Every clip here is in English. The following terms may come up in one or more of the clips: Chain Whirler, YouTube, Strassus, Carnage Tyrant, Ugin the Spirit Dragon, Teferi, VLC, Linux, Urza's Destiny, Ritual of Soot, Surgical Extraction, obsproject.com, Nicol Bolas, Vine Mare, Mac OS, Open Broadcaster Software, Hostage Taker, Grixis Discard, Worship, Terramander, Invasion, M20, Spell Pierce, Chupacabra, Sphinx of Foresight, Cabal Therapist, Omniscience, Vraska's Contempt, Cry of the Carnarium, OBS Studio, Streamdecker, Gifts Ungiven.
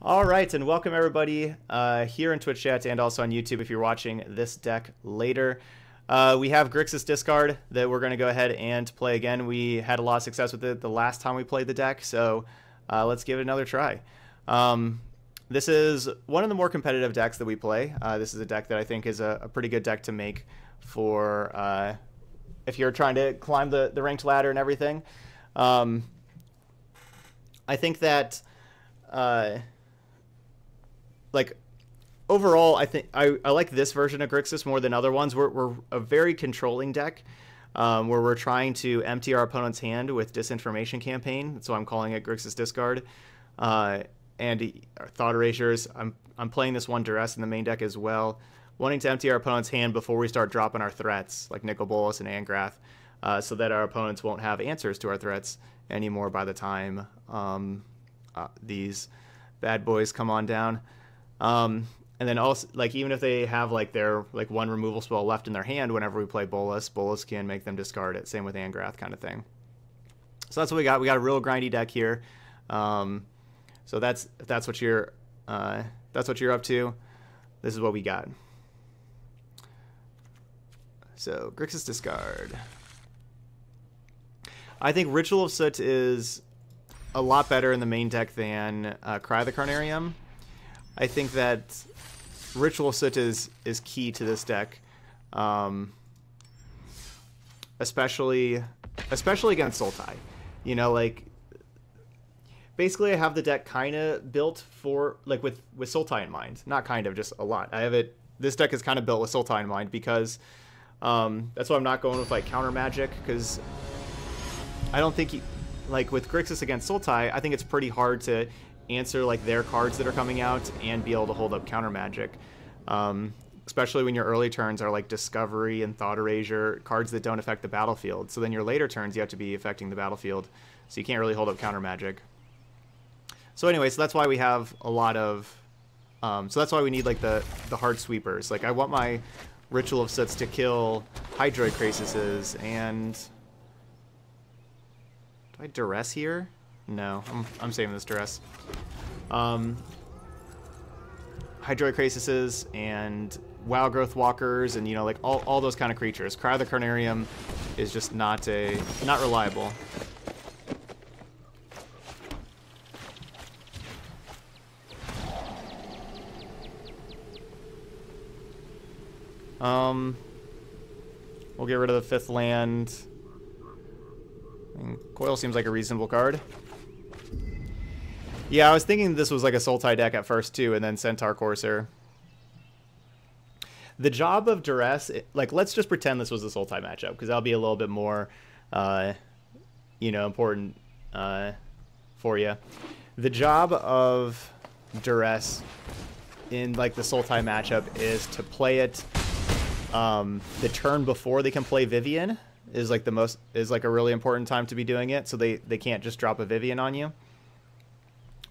All right, and welcome everybody here in Twitch chat and also on YouTube if you're watching this deck later. We have Grixis Discard that we're going to go ahead and play again. We had a lot of success with it the last time we played the deck, so let's give it another try. This is one of the more competitive decks that we play. This is a deck that I think is a pretty good deck to make for if you're trying to climb the ranked ladder and everything. I think that overall, I think I like this version of Grixis more than other ones. We're a very controlling deck where we're trying to empty our opponent's hand with Disinformation Campaign. That's why I'm calling it Grixis Discard. And Thought Erasures. I'm playing this one Duress in the main deck as well, wanting to empty our opponent's hand before we start dropping our threats, like Nicol Bolas and Angrath, so that our opponents won't have answers to our threats anymore by the time these bad boys come on down. And then also, like, even if they have their one removal spell left in their hand, whenever we play Bolas, Bolas can make them discard it. Same with Angrath, kind of thing. So that's what we got. We got a real grindy deck here. So that's what you're up to. This is what we got. So Grixis Discard. I think Ritual of Soot is a lot better in the main deck than Cry of the Carnarium. I think that Ritual of Soot is key to this deck, especially against Sultai. You know, like, basically I have the deck kind of built for, like, with Sultai in mind. Not kind of, just a lot. I have it. This deck is kind of built with Sultai in mind because that's why I'm not going with counter magic, because I don't think with Grixis against Sultai, I think it's pretty hard to answer their cards that are coming out and be able to hold up counter magic, especially when your early turns are Discovery and Thought Erasure, cards that don't affect the battlefield. So then your later turns you have to be affecting the battlefield, so you can't really hold up counter magic. So anyway, so that's why we have a lot of so that's why we need the hard sweepers. I want my Ritual of Soots to kill Hydroid Krasises and do I Duress here? No, I'm saving this Duress. Hydroid Krasises and Wow Growth Walkers and, all those kind of creatures. Cry of the Carnarium is just not reliable. We'll get rid of the fifth land. And Coil seems like a reasonable card. Yeah, I was thinking this was a Sultai deck at first, too, and then Centaur Courser. The job of Duress, let's just pretend this was a Sultai matchup, because that'll be a little bit more, important for you. The job of Duress in, the Sultai matchup is to play it the turn before they can play Vivian is, a really important time to be doing it, so they can't just drop a Vivian on you.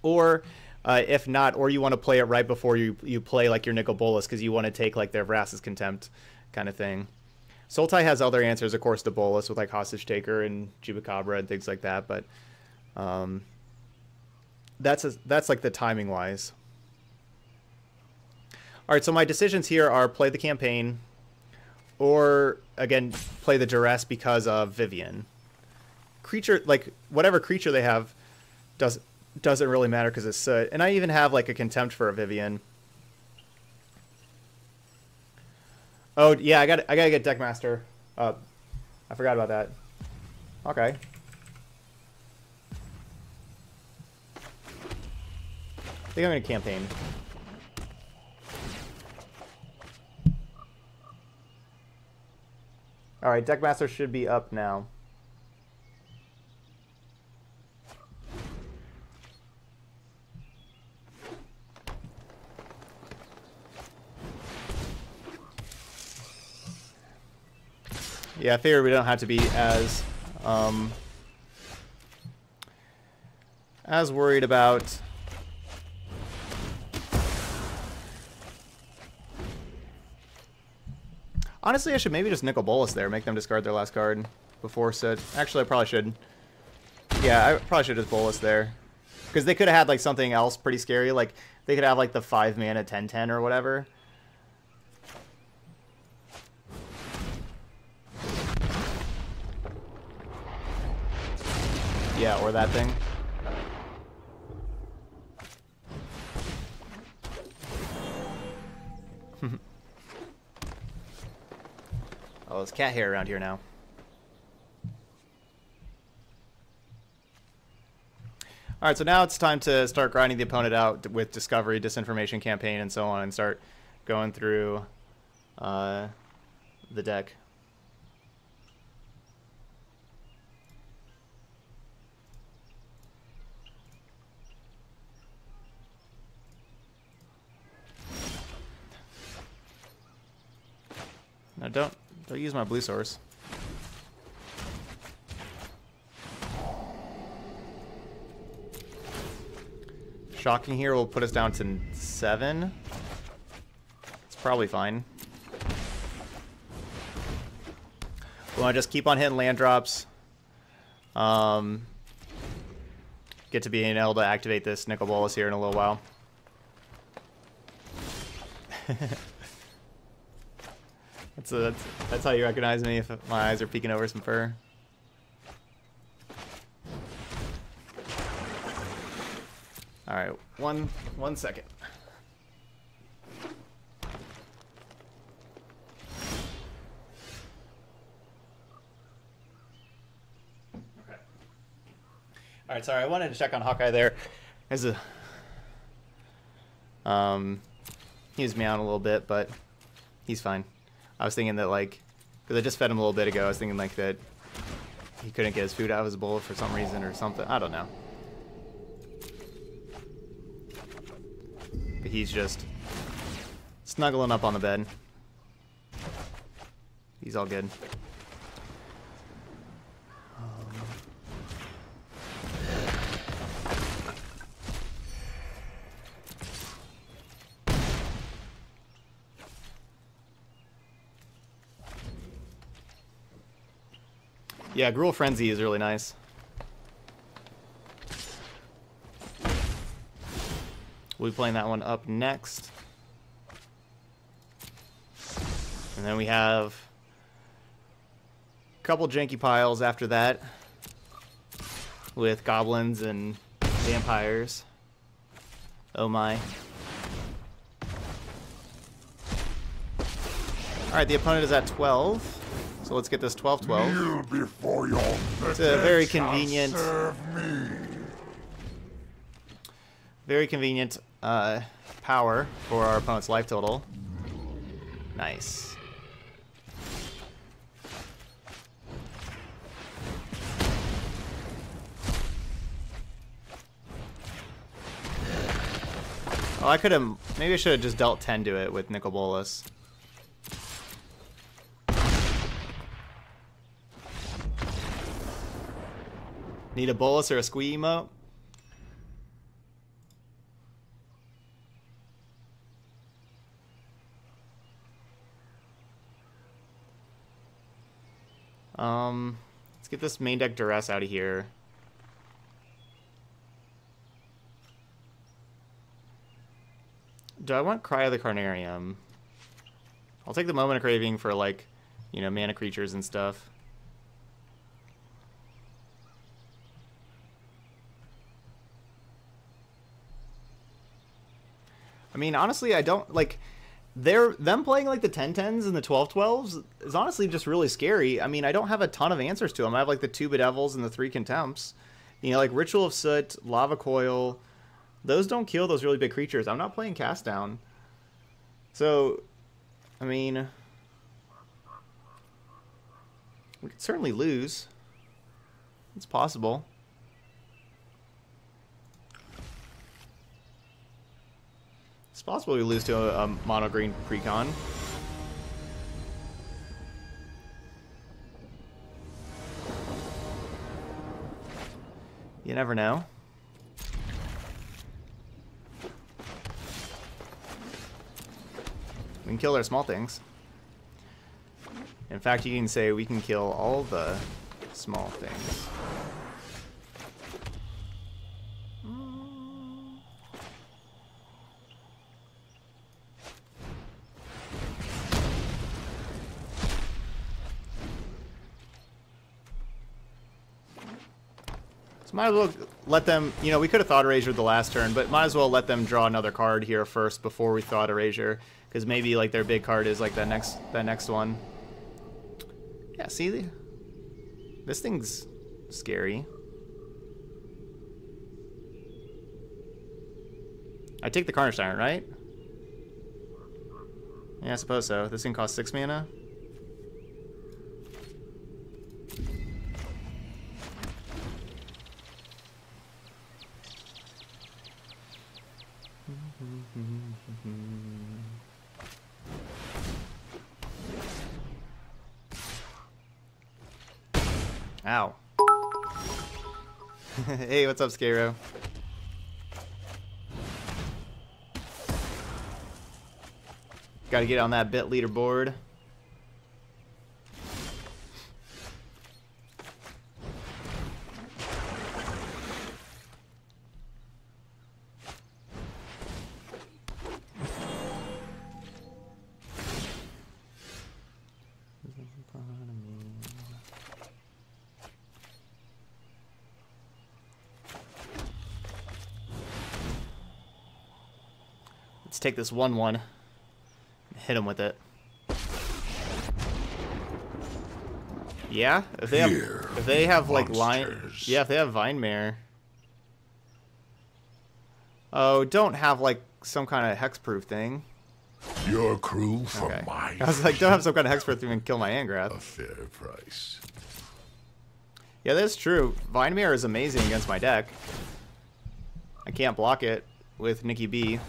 Or if not, or you want to play it right before you play your Nicol Bolas, because you want to take their Vraska's Contempt kind of thing. Sultai has other answers, of course, to Bolas with Hostage Taker and Chupacabra and things like that, but that's the timing wise. All right, so my decisions here are play the campaign, or again play the Duress because of Vivian. Creature whatever creature they have doesn't really matter because it's Soot. And I even have a Contempt for a Vivian. Oh yeah, I gotta get Deckmaster up. I forgot about that. Okay. I think I'm gonna campaign. All right, Deckmaster should be up now. Yeah, I figure we don't have to be as worried about honestly, I should maybe just Nicol Bolas there, make them discard their last card before Soot. Actually, I probably should. Yeah, I probably should just Bolas there. Because they could have had like something else pretty scary. Like they could have like the 5-mana 10/10 or whatever. Yeah, or that thing. Oh, there's cat hair around here now. All right, so now it's time to start grinding the opponent out with Discovery, Disinformation Campaign, and so on, and start going through the deck. No, don't use my blue source. Shocking here will put us down to 7. It's probably fine. We want to just keep on hitting land drops. Get to being able to activate this Nicol Bolas here in a little while. That's how you recognize me, if my eyes are peeking over some fur. All right, one second. Okay. All right, sorry, I wanted to check on Hawkeye there. There's a he was meowing a little bit, but he's fine. I was thinking that, like, because I just fed him a little bit ago, I was thinking, like, that he couldn't get his food out of his bowl for some reason or something. I don't know. But he's just snuggling up on the bed. He's all good. Yeah, Gruul Frenzy is really nice. We'll be playing that one up next. And then we have a couple janky piles after that with goblins and vampires. Oh my. Alright, the opponent is at 12. So let's get this 12-12. It's a very convenient power for our opponent's life total. Nice. Oh, I could have, maybe I should have just dealt 10 to it with Nicol Bolas. Need a Bolas or a Squee emote? Let's get this main deck Duress out of here. Do I want Cry of the Carnarium? I'll take the Moment of Craving for, like, you know, mana creatures and stuff. I mean, honestly, I don't, like, them playing, like, the 10-10s and the 12-12s is honestly just really scary. I mean, I don't have a ton of answers to them. I have, like, the 2 Bedevils and the 3 Contempts. You know, like, Ritual of Soot, Lava Coil. Those don't kill those really big creatures. I'm not playing Cast Down. So, I mean, we could certainly lose. It's possible. It's possible we lose to a mono green precon. You never know. We can kill their small things. In fact, you can say we can kill all the small things. Might as well let them, you know, we could have Thought Erasure the last turn, but might as well let them draw another card here first before we Thought Erasure, because maybe like their big card is like that next one. Yeah, see, this thing's scary. I take the Carnage Tyrant, right? Yeah, I suppose so. This thing costs 6 mana. Ow. Hey, what's up, Skaro? Gotta get on that bit leaderboard. Let's take this 1/1. Hit him with it. Yeah, if they have like line, yeah, if they have Vine Mare. Oh, don't have like some kind of hexproof thing. Your crew for okay. I was like, don't have some kind of hexproof thing and kill my Angrath. A fair price. Yeah, that's true. Vine Mare is amazing against my deck. I can't block it with Nikki B.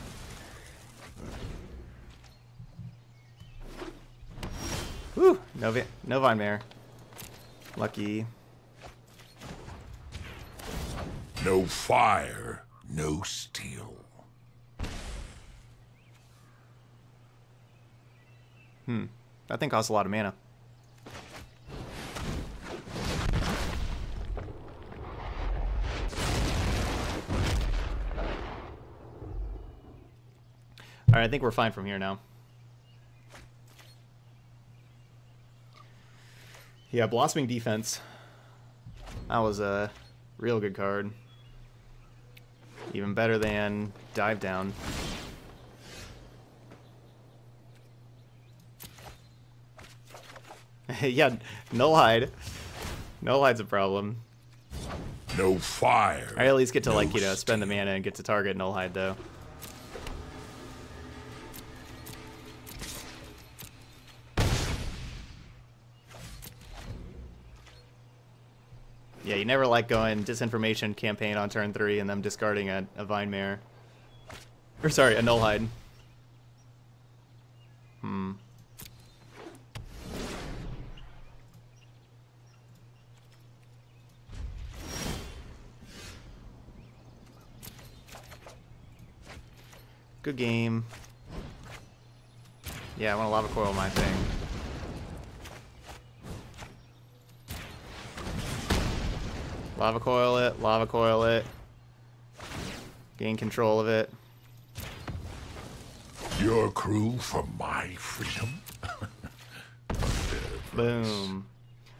Woo! No Vine Mare. Lucky. No fire, no steel. That thing costs a lot of mana. Alright, I think we're fine from here now. Yeah, Blossoming Defense. That was a real good card. Even better than Dive Down. Yeah, Null Hide. Null Hide's a problem. No fire. I at least get to, like, you know, spend the mana and get to target Null Hide, though. Yeah, you never like going Disinformation Campaign on turn 3 and them discarding a Vine Mare. Or sorry, a Null Hide. Good game. Yeah, I want to Lava Coil my thing. Lava Coil it, Lava Coil it. Gain control of it. Your crew for my freedom? Boom.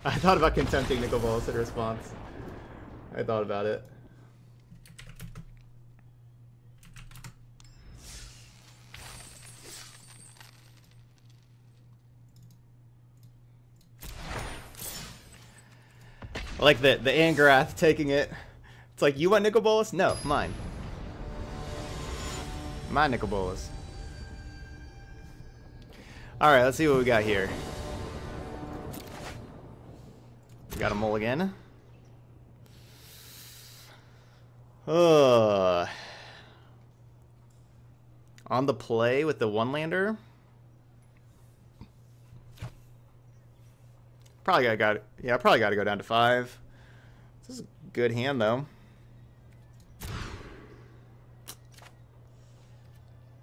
I thought about contempting Nicol Bolas in response. I thought about it. Like the Angrath taking it. It's like, you want Nicol Bolas? No, mine. My Nicol Bolas. Alright, let's see what we got here. We got a mulligan. Ugh. On the play with the one-lander. Probably gotta go down to 5. This is a good hand though.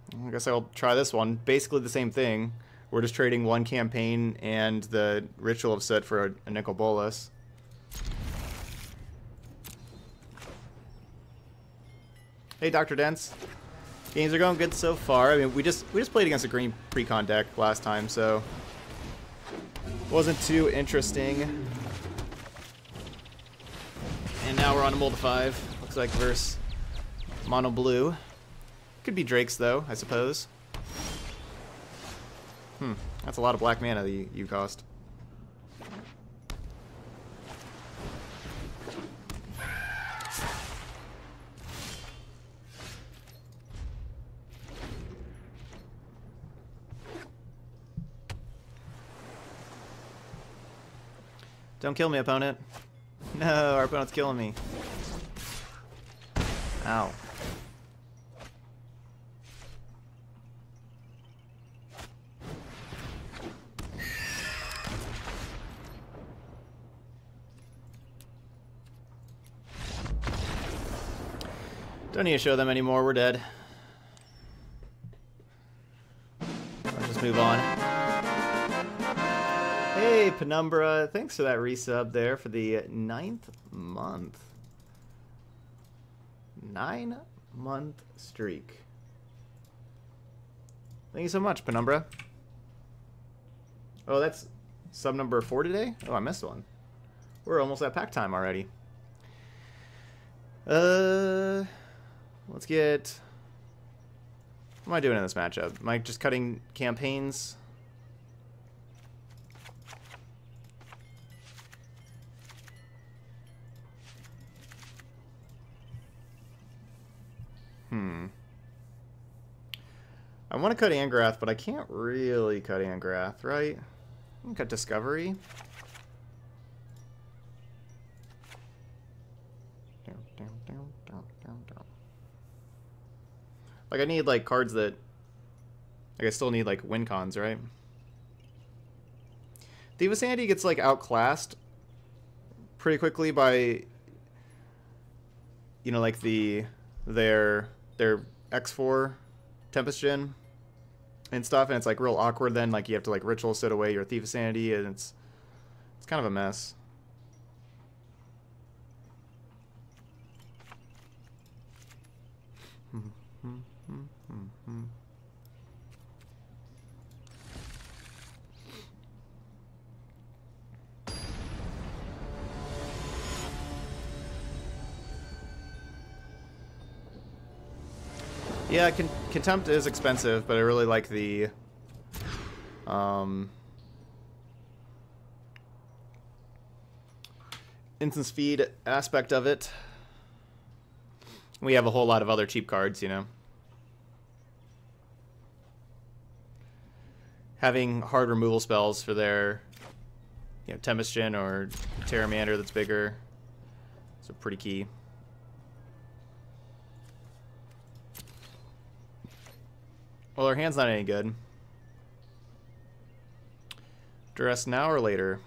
I guess I'll try this one. Basically the same thing. We're just trading one campaign and the Ritual of Soot for a Nicol Bolas. Hey, Dr. Dents. Games are going good so far. I mean, we just played against a green precon deck last time, so. Wasn't too interesting. and now we're on a multi-5. Looks like verse mono blue. Could be Drakes though, I suppose. Hmm, that's a lot of black mana that you cost. Don't kill me, opponent. No, our opponent's killing me. Ow. Don't need to show them anymore, we're dead. Let's just move on. Hey, Penumbra, thanks for that resub there for the 9th month. 9-month streak. Thank you so much, Penumbra. Oh, that's sub number 4 today? Oh, I missed one. We're almost at pack time already. Let's get... What am I doing in this matchup? Am I just cutting campaigns? I want to cut Angrath, but I can't really cut Angrath, right? I can cut Discovery. Like, I need, like, cards that... Like, I still need, like, win cons, right? Thief of Sanity gets, like, outclassed pretty quickly by... You know, like, the... their X4 Tempest Gen and stuff, and it's like real awkward then, like you have to like Ritual Soot away your Thief of Sanity, and it's kind of a mess. Yeah, Contempt is expensive, but I really like the, instance feed aspect of it. We have a whole lot of other cheap cards, you know. Having hard removal spells for their, you know, Tempest Gen or Terramander that's bigger, so pretty key. Well, our hand's not any good. Duress now or later?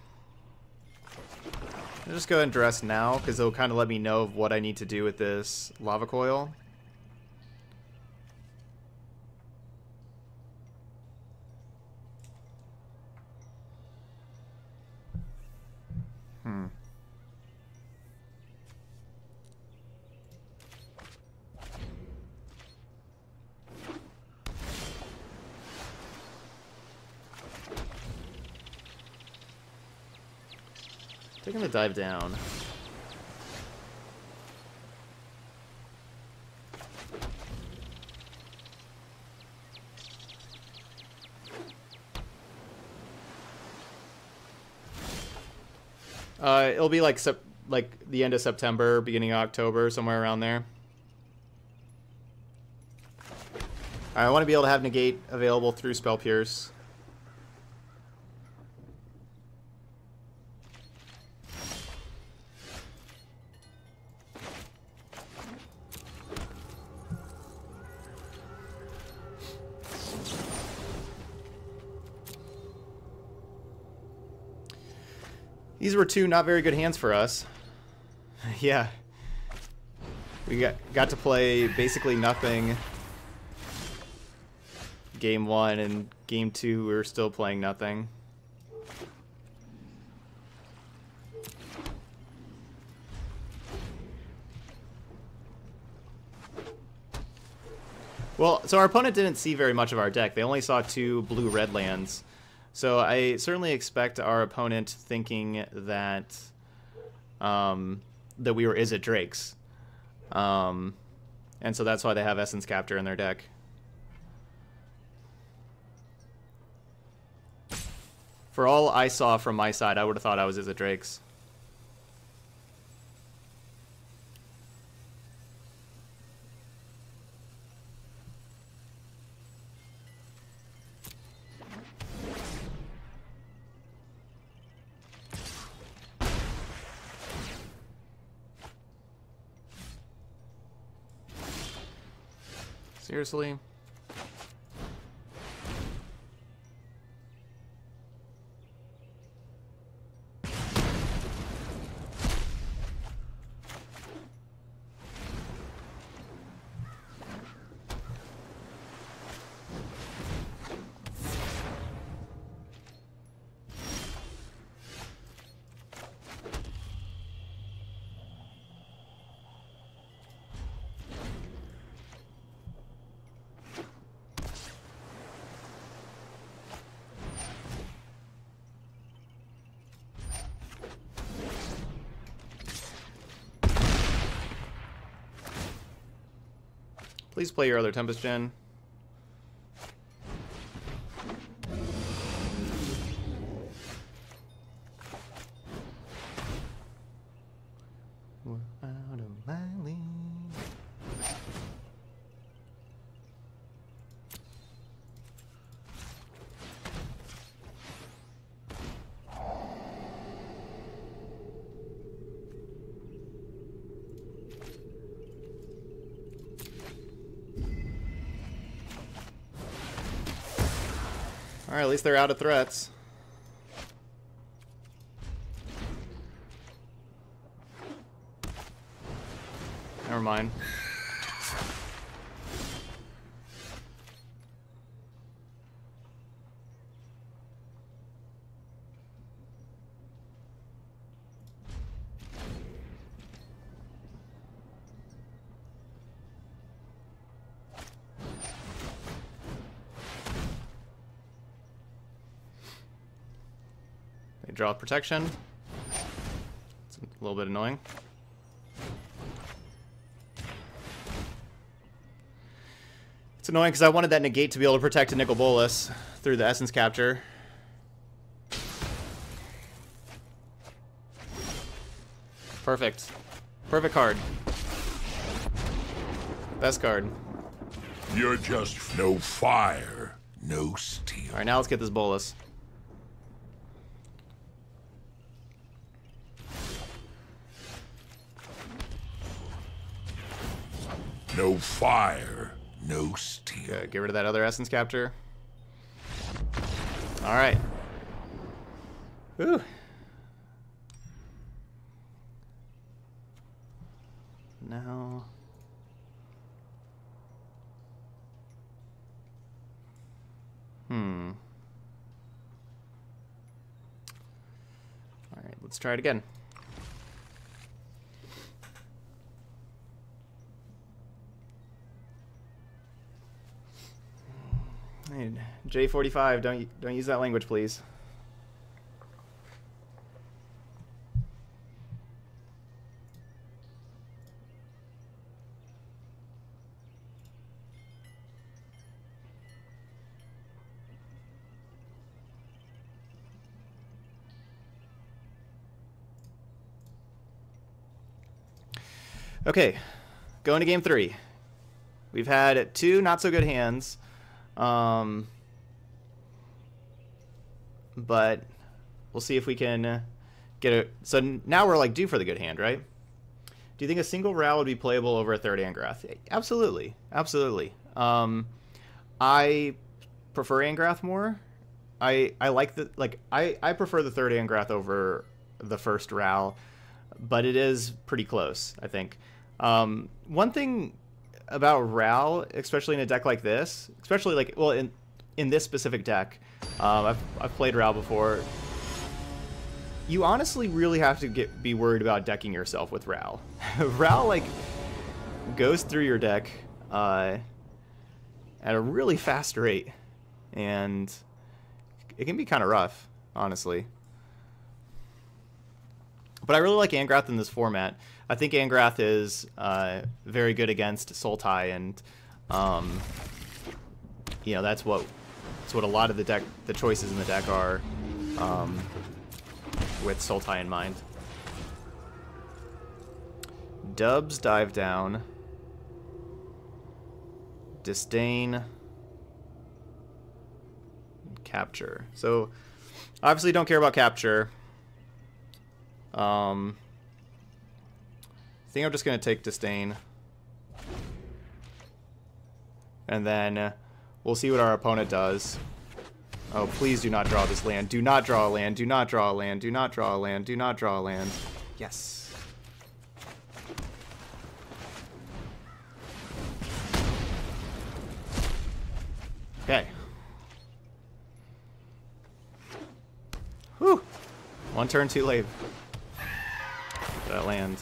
I'll just go ahead and duress now, because it'll kind of let me know of what I need to do with this Lava Coil. Taking the dive down. It'll be like the end of September, beginning of October, somewhere around there. I want to be able to have Negate available through Spell Pierce. These were two not very good hands for us. Yeah. We got to play basically nothing game one, and game two we were still playing nothing. Well, so our opponent didn't see very much of our deck. They only saw 2 blue-red lands. So I certainly expect our opponent thinking that that we were Izzet Drakes. And so that's why they have Essence Capture in their deck. For all I saw from my side, I would have thought I was Izzet Drakes. Seriously? Please play your other Tempest Gen. We're out of my league. Alright, at least they're out of threats. Never mind. Draw protection. It's a little bit annoying. It's annoying because I wanted that negate to be able to protect a Nicol Bolas through the Essence Capture. Perfect. Perfect card. Best card. You're just no fire, no steel. Alright, now let's get this Bolas. No fire, no steel. Okay, get rid of that other Essence Capture. All right. Whew. Now. All right, let's try it again. J45, don't use that language, please. Okay, going to game three. We've had two not so good hands. But we'll see if we can get it. So now we're like due for the good hand, right? Do you think a single Ral would be playable over a third Angrath? Absolutely, absolutely. I prefer Angrath more. I like the I prefer the third Angrath over the first Ral, but it is pretty close, I think. One thing about Ral, especially in a deck like this, especially like in this specific deck. I've played Ral before. You honestly really have to be worried about decking yourself with Ral. Ral like goes through your deck at a really fast rate, and it can be kind of rough, honestly. But I really like Angrath in this format. I think Angrath is very good against Sultai, and you know, that's what a lot of the choices in the deck are, with Sultai in mind. Dubs, Dive Down, Disdain, Capture. So obviously don't care about Capture. I think I'm just going to take Disdain. And then we'll see what our opponent does. Oh, please do not draw this land. Do not draw a land. Do not draw a land. Do not draw a land. Do not draw a land. Yes. Okay. Whew. One turn too late. That land.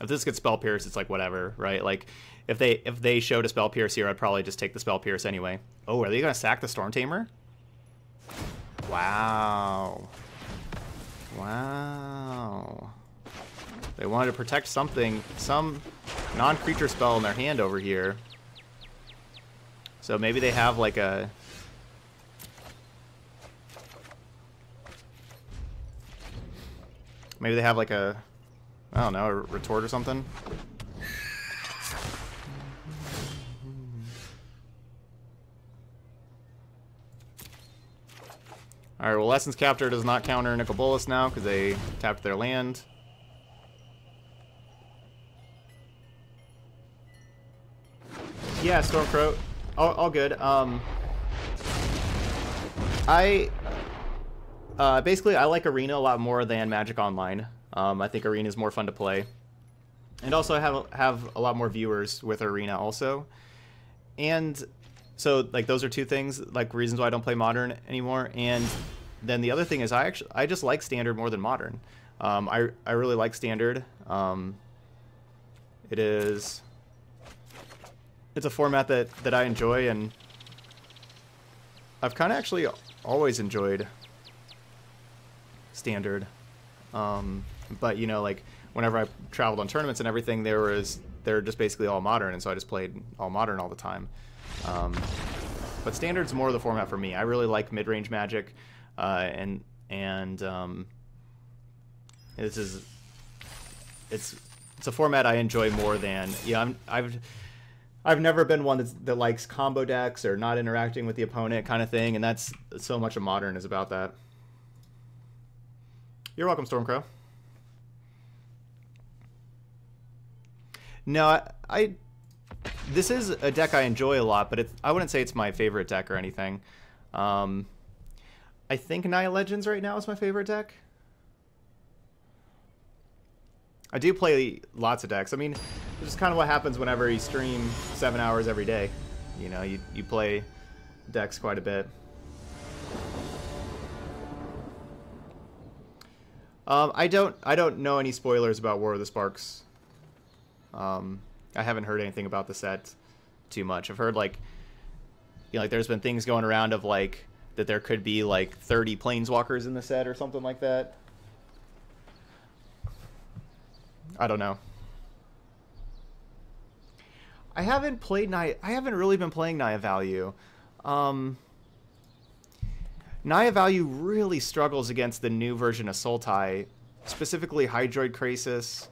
If this gets Spell Pierce, it's like whatever, right? Like, if they showed a Spell Pierce here, I'd probably just take the Spell Pierce anyway. Oh, are they gonna sack the Storm Tamer? Wow. Wow. They wanted to protect something, some non-creature spell in their hand over here. So maybe they have like a... Maybe they have like a... I don't know, a retort or something? Alright, well, Essence Capture does not counter Nicol Bolas now because they tapped their land. Yeah, Stormcrow. All good. I like Arena a lot more than Magic Online. I think Arena is more fun to play, and also I have a lot more viewers with Arena also, and so like those are two things, like reasons why I don't play Modern anymore. And then the other thing is I just like Standard more than Modern. I really like Standard. It's a format that I enjoy, and I've kind of actually always enjoyed Standard. But you know, like whenever I traveled on tournaments and everything, they're just basically all Modern, and so I just played all Modern all the time. But Standard's more of the format for me. I really like mid-range Magic, and it's a format I enjoy more than, yeah. I've never been one that likes combo decks or not interacting with the opponent kind of thing, and that's so much of Modern is about that. You're welcome, Stormcrow. No, this is a deck I enjoy a lot, but I wouldn't say it's my favorite deck or anything. I think Naya Legends right now is my favorite deck. I do play lots of decks. I mean, it's kind of what happens whenever you stream 7 hours every day. You know, you play decks quite a bit. I don't know any spoilers about War of the Sparks. I haven't heard anything about the set too much. I've heard, like, you know, like there's been things going around of like that there could be like 30 planeswalkers in the set or something like that. I don't know. I haven't really been playing Naya Value. Naya Value really struggles against the new version of Sultai, specifically Hydroid Krasis.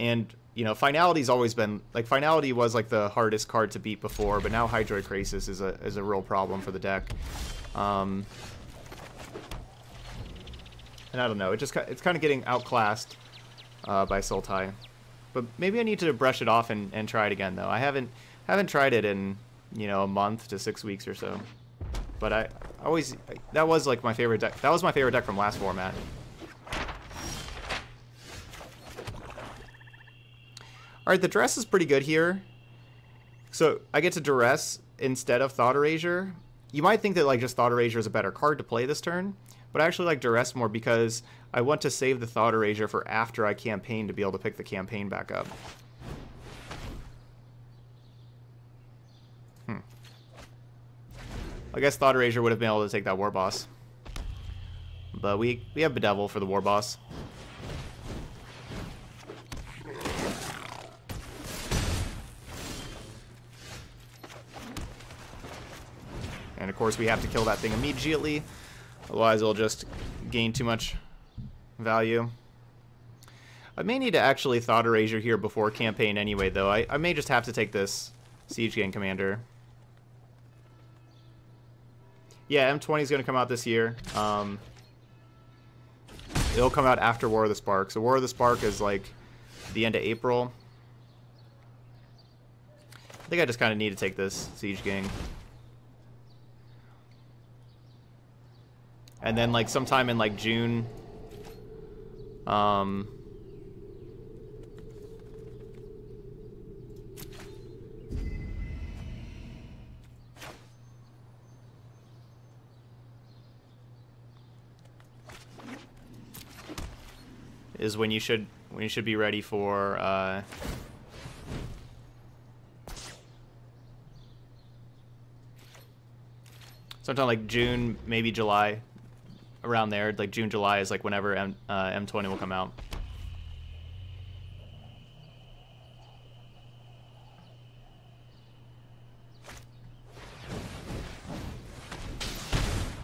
And, you know, Finality's always been... Like, Finality was, like, the hardest card to beat before, but now Hydroid Krasis is a real problem for the deck. And I don't know, it's kind of getting outclassed by Sultai. But maybe I need to brush it off and try it again, though. I haven't tried it in, you know, a month to 6 weeks or so. But that was like my favorite deck. That was my favorite deck from last format. All right, the Duress is pretty good here. So I get to Duress instead of Thought Erasure. You might think that like just Thought Erasure is a better card to play this turn, but I actually like Duress more because I want to save the Thought Erasure for after I campaign to be able to pick the campaign back up. I guess Thought Erasure would have been able to take that War Boss. But we have Bedevil for the War Boss. And of course we have to kill that thing immediately, otherwise it'll just gain too much value. I may need to actually Thought Erasure here before campaign anyway, though. I may just have to take this Siege Gang Commander. Yeah, M20 is going to come out this year. It'll come out after War of the Spark. So War of the Spark is like the end of April. I think I just kind of need to take this Siege Gang. And then like sometime in like June, is when you should be ready for sometime like June, maybe July. Around there, like June, July is like whenever M20 will come out.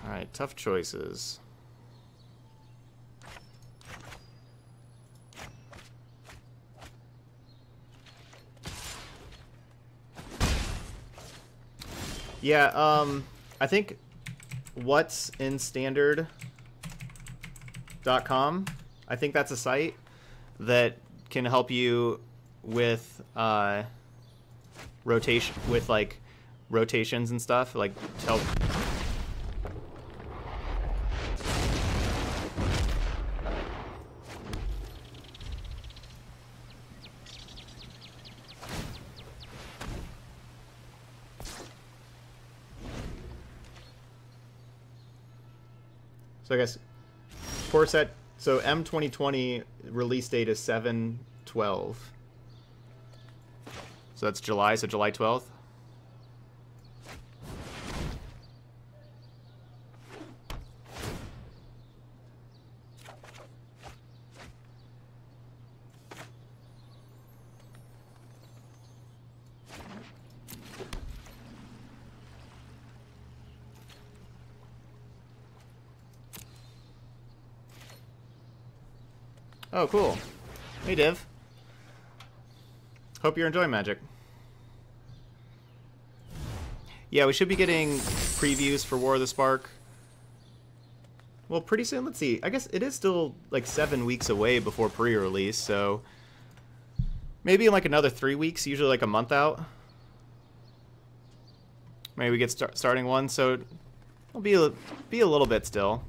All right, tough choices. Yeah, I think what's in standard .com. I think that's a site that can help you with rotation, with like rotations and stuff, like to help. So I guess. Corset, so M2020 release date is 7/12. So that's July, so July 12th. Oh, cool. Hey, Div. Hope you're enjoying Magic. Yeah, we should be getting previews for War of the Spark. Well, pretty soon. Let's see. I guess it is still like 7 weeks away before pre-release, so maybe in like another 3 weeks, usually like a month out. Maybe we get starting one, so it'll be a little bit still.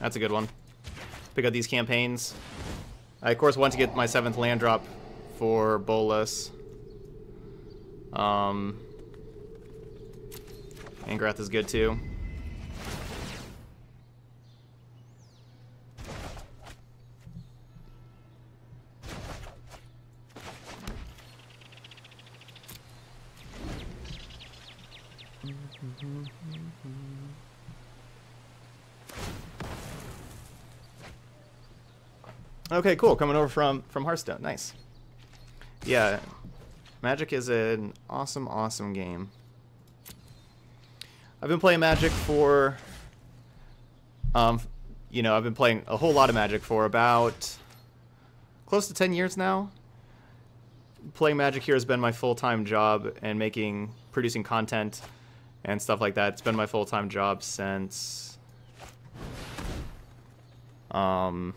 That's a good one. Pick up these campaigns. I, of course, want to get my 7th land drop for Bolas. Angrath is good, too. Okay, cool. Coming over from Hearthstone. Nice. Yeah, Magic is an awesome, awesome game. I've been playing Magic for, you know, I've been playing a whole lot of Magic for about close to 10 years now. Playing Magic here has been my full-time job, and making, producing content and stuff like that. It's been my full-time job since, I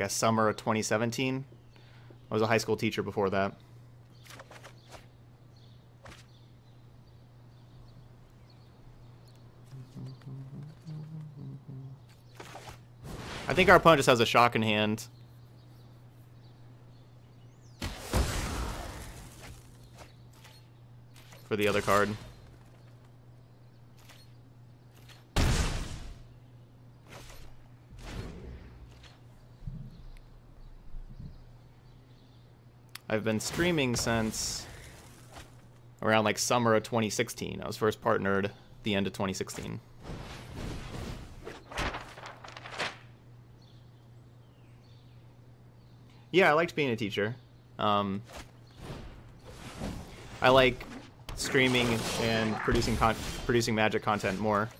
guess summer of 2017. I was a high school teacher before that. I think our opponent just has a shock in hand. For the other card. I've been streaming since around like summer of 2016. I was first partnered the end of 2016. Yeah, I liked being a teacher. I like streaming and producing Magic content more.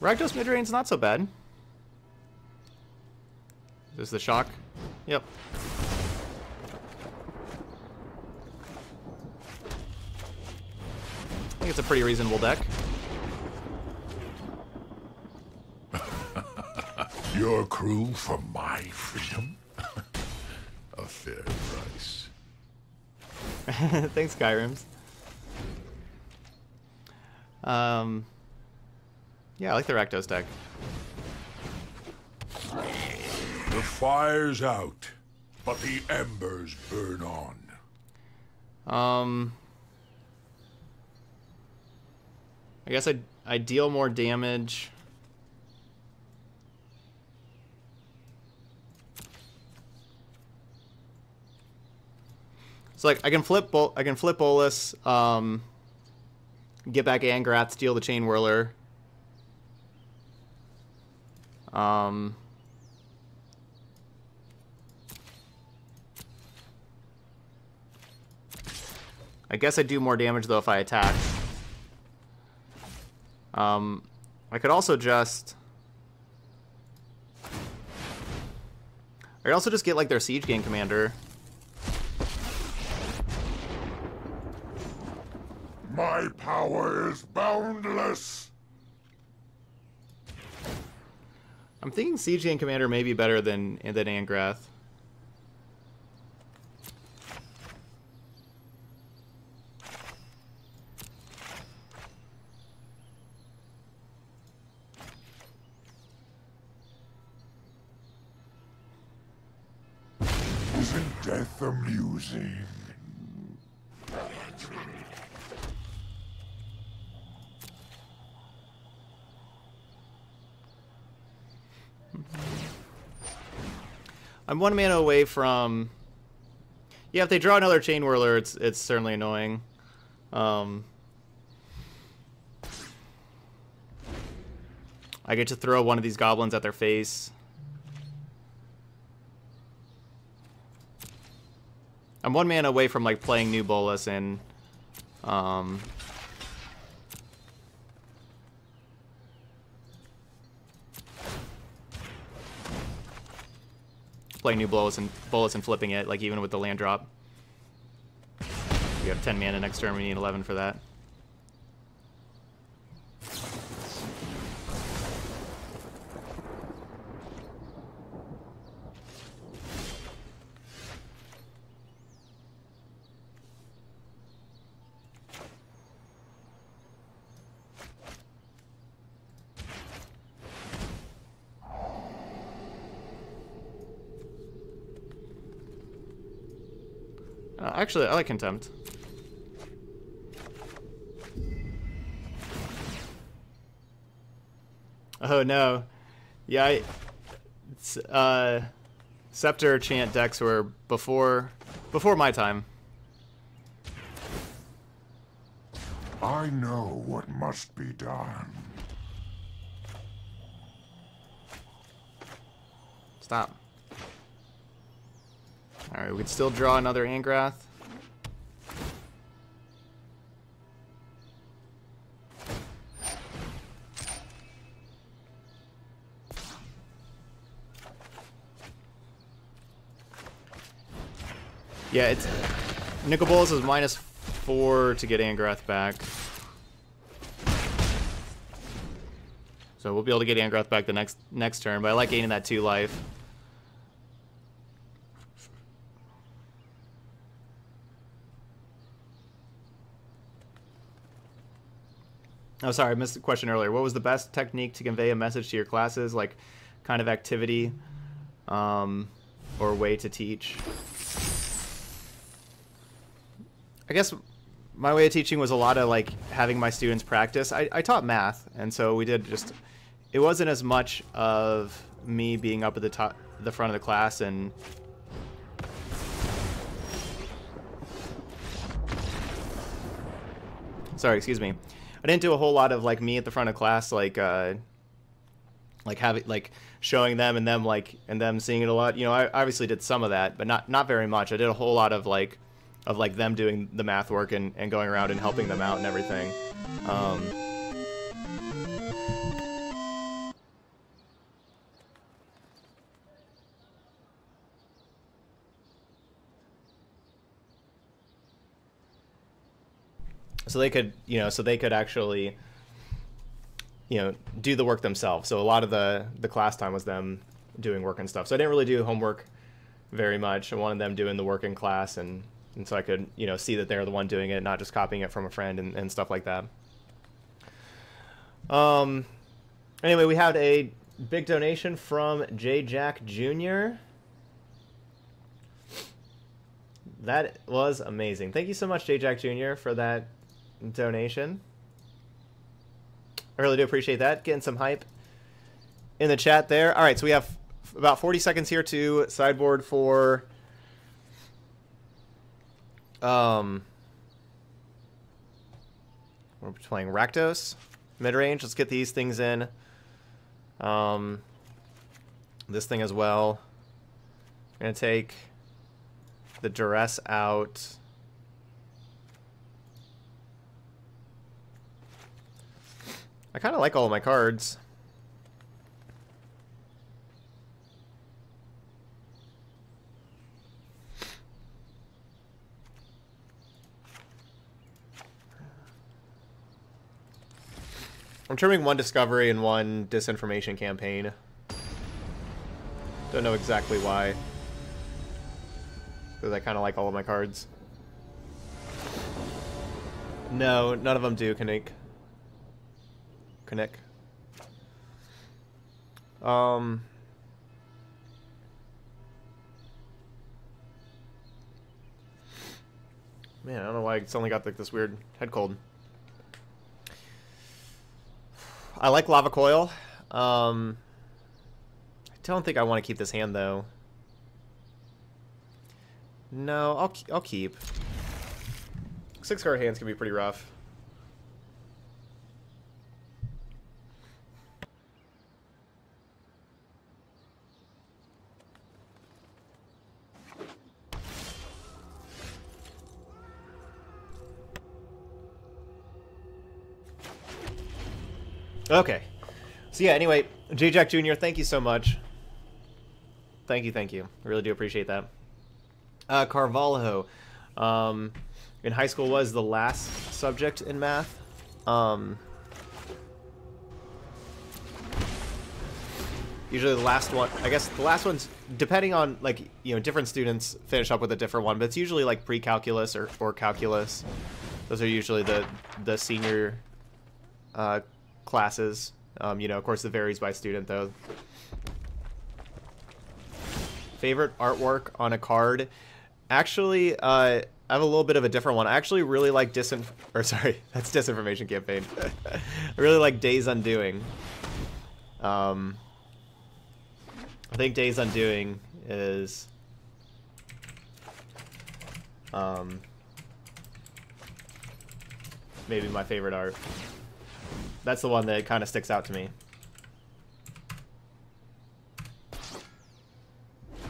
Rakdos midrange's not so bad. Is this the shock? Yep. I think it's a pretty reasonable deck. Your crew for my freedom? A fair price. Thanks, Skyrims. Yeah, I like the Rakdos deck. The fire's out, but the embers burn on. I guess I deal more damage. So like I can flip Bolas, get back Angrath, steal the Chain Whirler. I guess I do more damage though if I attack. I could also just get like their Siege Gang Commander. My power is boundless. I'm thinking Siege Gang Commander may be better than Angrath. Isn't death amusing? I'm one mana away from... Yeah, if they draw another Chain Whirler, it's certainly annoying. I get to throw one of these goblins at their face. I'm one mana away from like playing New Bolas and... playing New Bolas and flipping it, like even with the land drop. We have 10 mana next turn, we need 11 for that. Actually, I like Contempt. Oh no. Yeah, Scepter Chant decks were before my time. I know what must be done. Stop. Alright, we could still draw another Angrath. Yeah, it's... Nicol Bolas is -4 to get Angrath back. So we'll be able to get Angrath back the next turn, but I like gaining that 2 life. Oh, sorry, I missed the question earlier. What was the best technique to convey a message to your classes, like kind of activity or way to teach? I guess my way of teaching was a lot of like having my students practice. I taught math, and so we did just, it wasn't as much of me being up at the top, the front of the class and sorry, excuse me. I didn't do a whole lot of like me at the front of class, like having like showing them and them like and them seeing it a lot. You know, I obviously did some of that, but not very much. I did a whole lot of like them doing the math work and going around and helping them out and everything. So they could, you know, so they could actually, you know, do the work themselves. So a lot of the class time was them doing work and stuff. So I didn't really do homework very much. I wanted them doing the work in class, and so I could, you know, see that they're the one doing it, not just copying it from a friend and stuff like that. Anyway, we had a big donation from J. Jack Jr. That was amazing. Thank you so much, J. Jack Jr., for that donation. I really do appreciate that. Getting some hype in the chat there. All right, so we have about 40 seconds here to sideboard for we're playing Rakdos mid-range. Let's get these things in. This thing as well. I'm going to take the Duress out. I kind of like all of my cards. I'm trimming one Discovery and one Disinformation Campaign. Don't know exactly why, because I kind of like all of my cards. No, none of them do connect. Man, I don't know why I suddenly got like this weird head cold. I like Lava Coil. I don't think I want to keep this hand though. No, I'll keep. 6-card hands can be pretty rough. Okay. So yeah, anyway, J. Jack Jr., thank you so much. Thank you. I really do appreciate that. Carvalho, in high school was the last subject in math. Usually the last one, I guess the last one's, depending on like, you know, different students finish up with a different one, but it's usually like pre-calculus or calculus. Those are usually the senior classes. You know, of course it varies by student though. Favorite artwork on a card? Actually, I have a little bit of a different one. I actually really like Disinformation Campaign. I really like Days Undoing. I think Days Undoing is maybe my favorite art. That's the one that kind of sticks out to me.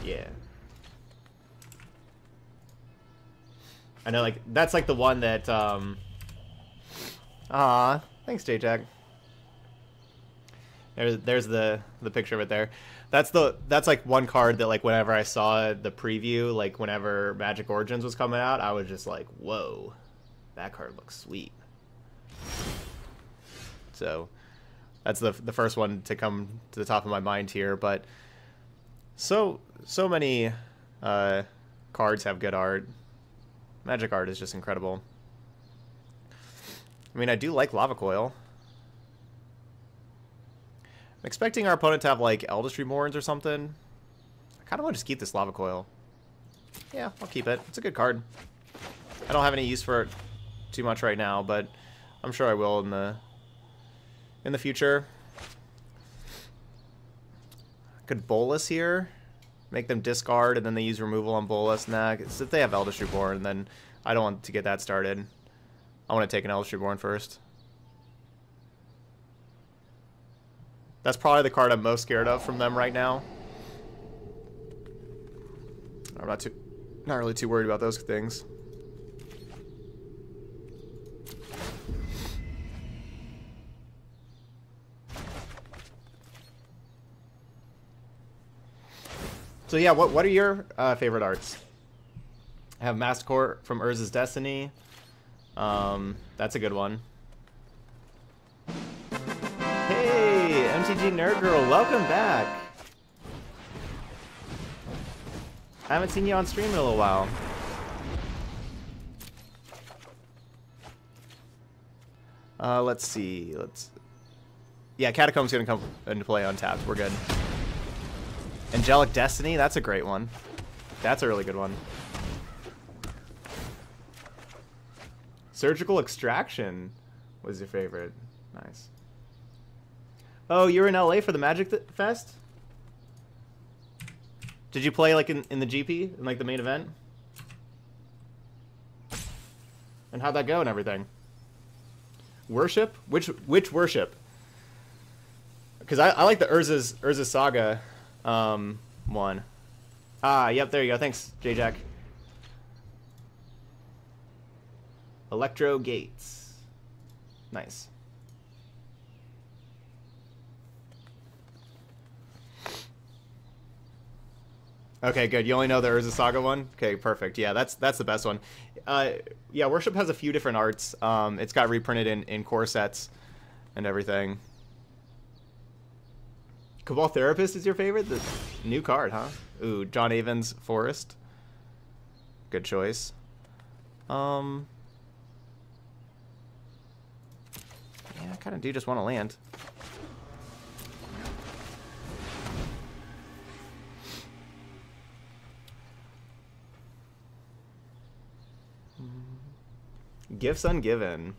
Yeah. I know, like, that's, like, the one that, Aw, thanks, J-Jack. There's the picture of it there. That's, like, one card that, like, whenever I saw the preview, like, whenever Magic Origins was coming out, I was just like, whoa, that card looks sweet. So, that's the first one to come to the top of my mind here, but so many cards have good art. Magic art is just incredible. I mean, I do like Lava Coil. I'm expecting our opponent to have, like, Eldest Reborns or something. I kind of want to just keep this Lava Coil. Yeah, I'll keep it. It's a good card. I don't have any use for it too much right now, but I'm sure I will in the future. Could Bolas here? Make them discard, and then they use removal on Bolas. Nah, because if they have Eldest Reborn, then I don't want to get that started. I want to take an Eldest Reborn first. That's probably the card I'm most scared of from them right now. I'm not really too worried about those things. So yeah, what are your favorite arts? I have Mastcore from Urza's Destiny. That's a good one. Hey, MTG Nerd Girl, welcome back. I haven't seen you on stream in a little while. Let's see. Yeah, Catacomb's gonna come into play untapped. We're good. Angelic Destiny, that's a great one. That's a really good one. Surgical Extraction was your favorite. Nice. Oh, you were in LA for the Magic Fest? Did you play, like, in the GP? In, like, the main event? And how'd that go and everything? Worship? Which Worship? Because I like the Urza's Saga one. Ah, yep, there you go. Thanks, J-Jack. Electro Gates. Nice. Okay, good. You only know the Urza Saga one? Okay, perfect. Yeah, that's the best one. Yeah, Worship has a few different arts. It's got reprinted in core sets and everything. Cabal Therapist is your favorite? The new card, huh? Ooh, John Avon's Forest. Good choice. Yeah, I kind of do just want to land. Gifts Ungiven.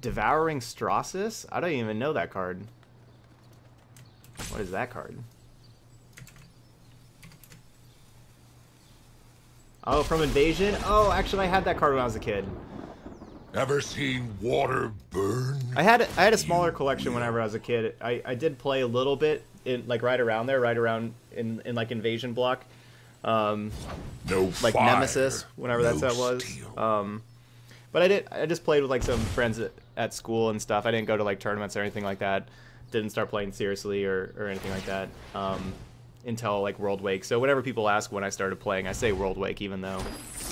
Devouring Strassus? I don't even know that card. What is that card? Oh, from Invasion? Oh, actually I had that card when I was a kid. Ever seen water burn? I had a smaller collection whenever I was a kid. I did play a little bit in like right around in like Invasion block. No like fire, Nemesis, whenever no that was. But I just played with like some friends at school and stuff. I didn't go to like tournaments or anything like that. Didn't start playing seriously or anything like that until like World Wake. So whenever people ask when I started playing, I say World Wake, even though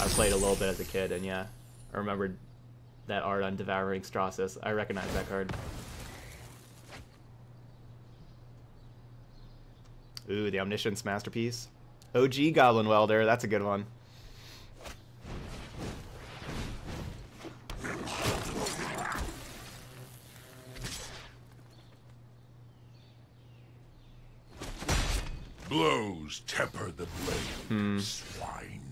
I played a little bit as a kid. And yeah, I remembered that art on Devouring Strassus. I recognize that card. Ooh, the Omniscience Masterpiece. OG Goblin Welder, that's a good one. Blows temper the blade, swine.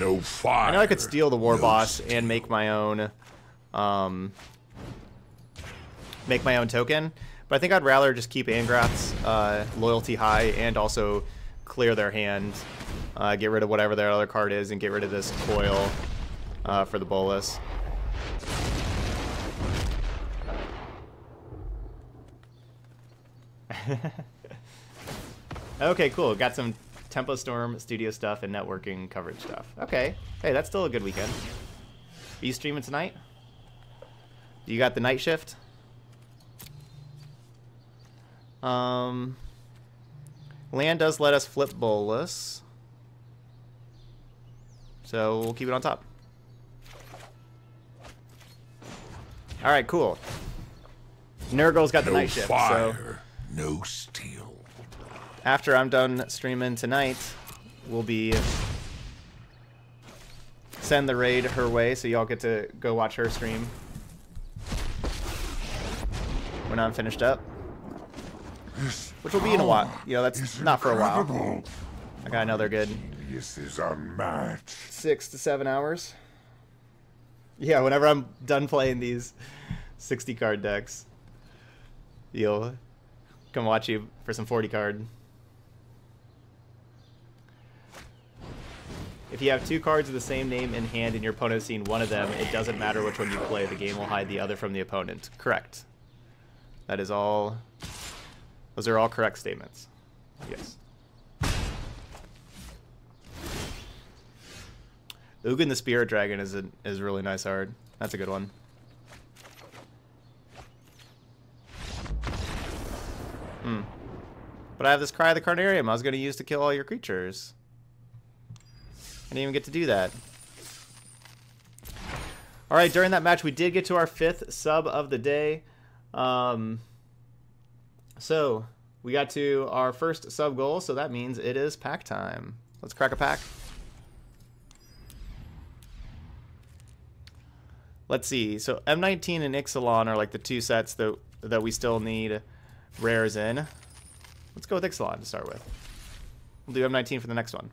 No fire. I know I could steal the War Boss and make my own token, but I think I'd rather just keep Angrath's loyalty high and also clear their hand, get rid of whatever their other card is, and get rid of this coil for the Bolas. Okay, cool. Got some Tempo Storm studio stuff and networking coverage stuff. Okay, hey, that's still a good weekend. Are you streaming tonight? You got the night shift? Land does let us flip Bolas, so we'll keep it on top. All right, cool. Nurgle's got the night shift, so no steel. After I'm done streaming tonight, we'll be send the raid her way, so y'all get to go watch her stream when I'm finished up. Which will be in a while. You know, that's not for a while. I got another good 6 to 7 hours. Yeah, whenever I'm done playing these 60 card decks, you'll come watch you for some 40 card. If you have two cards of the same name in hand and your opponent's seen one of them, it doesn't matter which one you play. The game will hide the other from the opponent. Correct. That is all. Those are all correct statements. Yes. Ugin the Spirit Dragon is a really nice card. That's a good one. Hmm. But I have this Cry of the Carnarium I was going to use to kill all your creatures. I didn't even get to do that. Alright, during that match we did get to our 5th sub of the day. So, we got to our 1st sub goal, so that means it is pack time. Let's crack a pack. Let's see. So M19 and Ixalan are like the two sets that we still need rares in. Let's go with Ixalan to start with. We'll do M19 for the next one.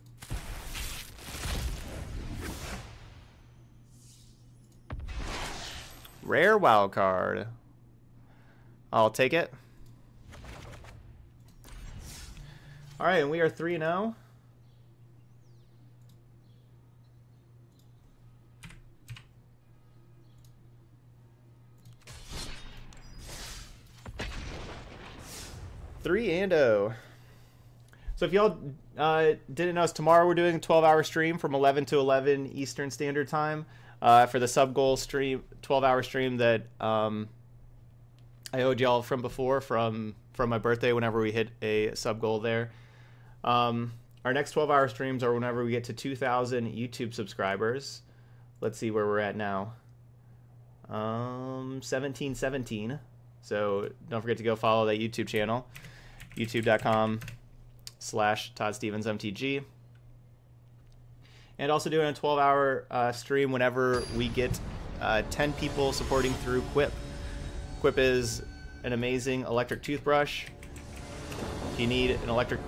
Rare wild card. I'll take it. All right, and we are 3-0. So if y'all didn't know, tomorrow we're doing a 12-hour stream from 11 to 11 Eastern Standard Time for the sub goal stream, 12-hour stream that I owed y'all from before, from my birthday, whenever we hit a sub goal there. Our next 12-hour streams are whenever we get to 2,000 YouTube subscribers. Let's see where we're at now. 1717. So don't forget to go follow that YouTube channel. youtube.com/ToddStevensMTG. And also doing a 12-hour stream whenever we get 10 people supporting through Quip. Quip is an amazing electric toothbrush. If you need an electric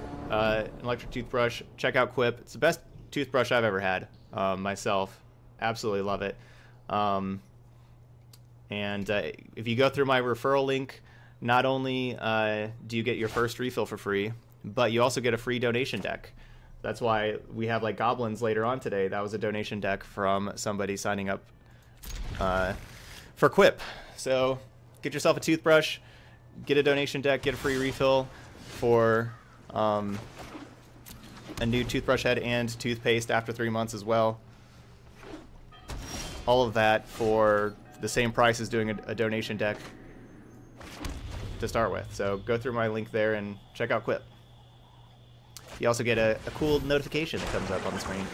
toothbrush, check out Quip. It's the best toothbrush I've ever had myself. Absolutely love it. And if you go through my referral link, not only do you get your first refill for free, but you also get a free donation deck. That's why we have like goblins later on today. That was a donation deck from somebody signing up for Quip. So get yourself a toothbrush, get a donation deck, get a free refill for a new toothbrush head and toothpaste after 3 months as well. All of that for the same price as doing a donation deck to start with. So go through my link there and check out Quip. You also get a cool notification that comes up on the screen.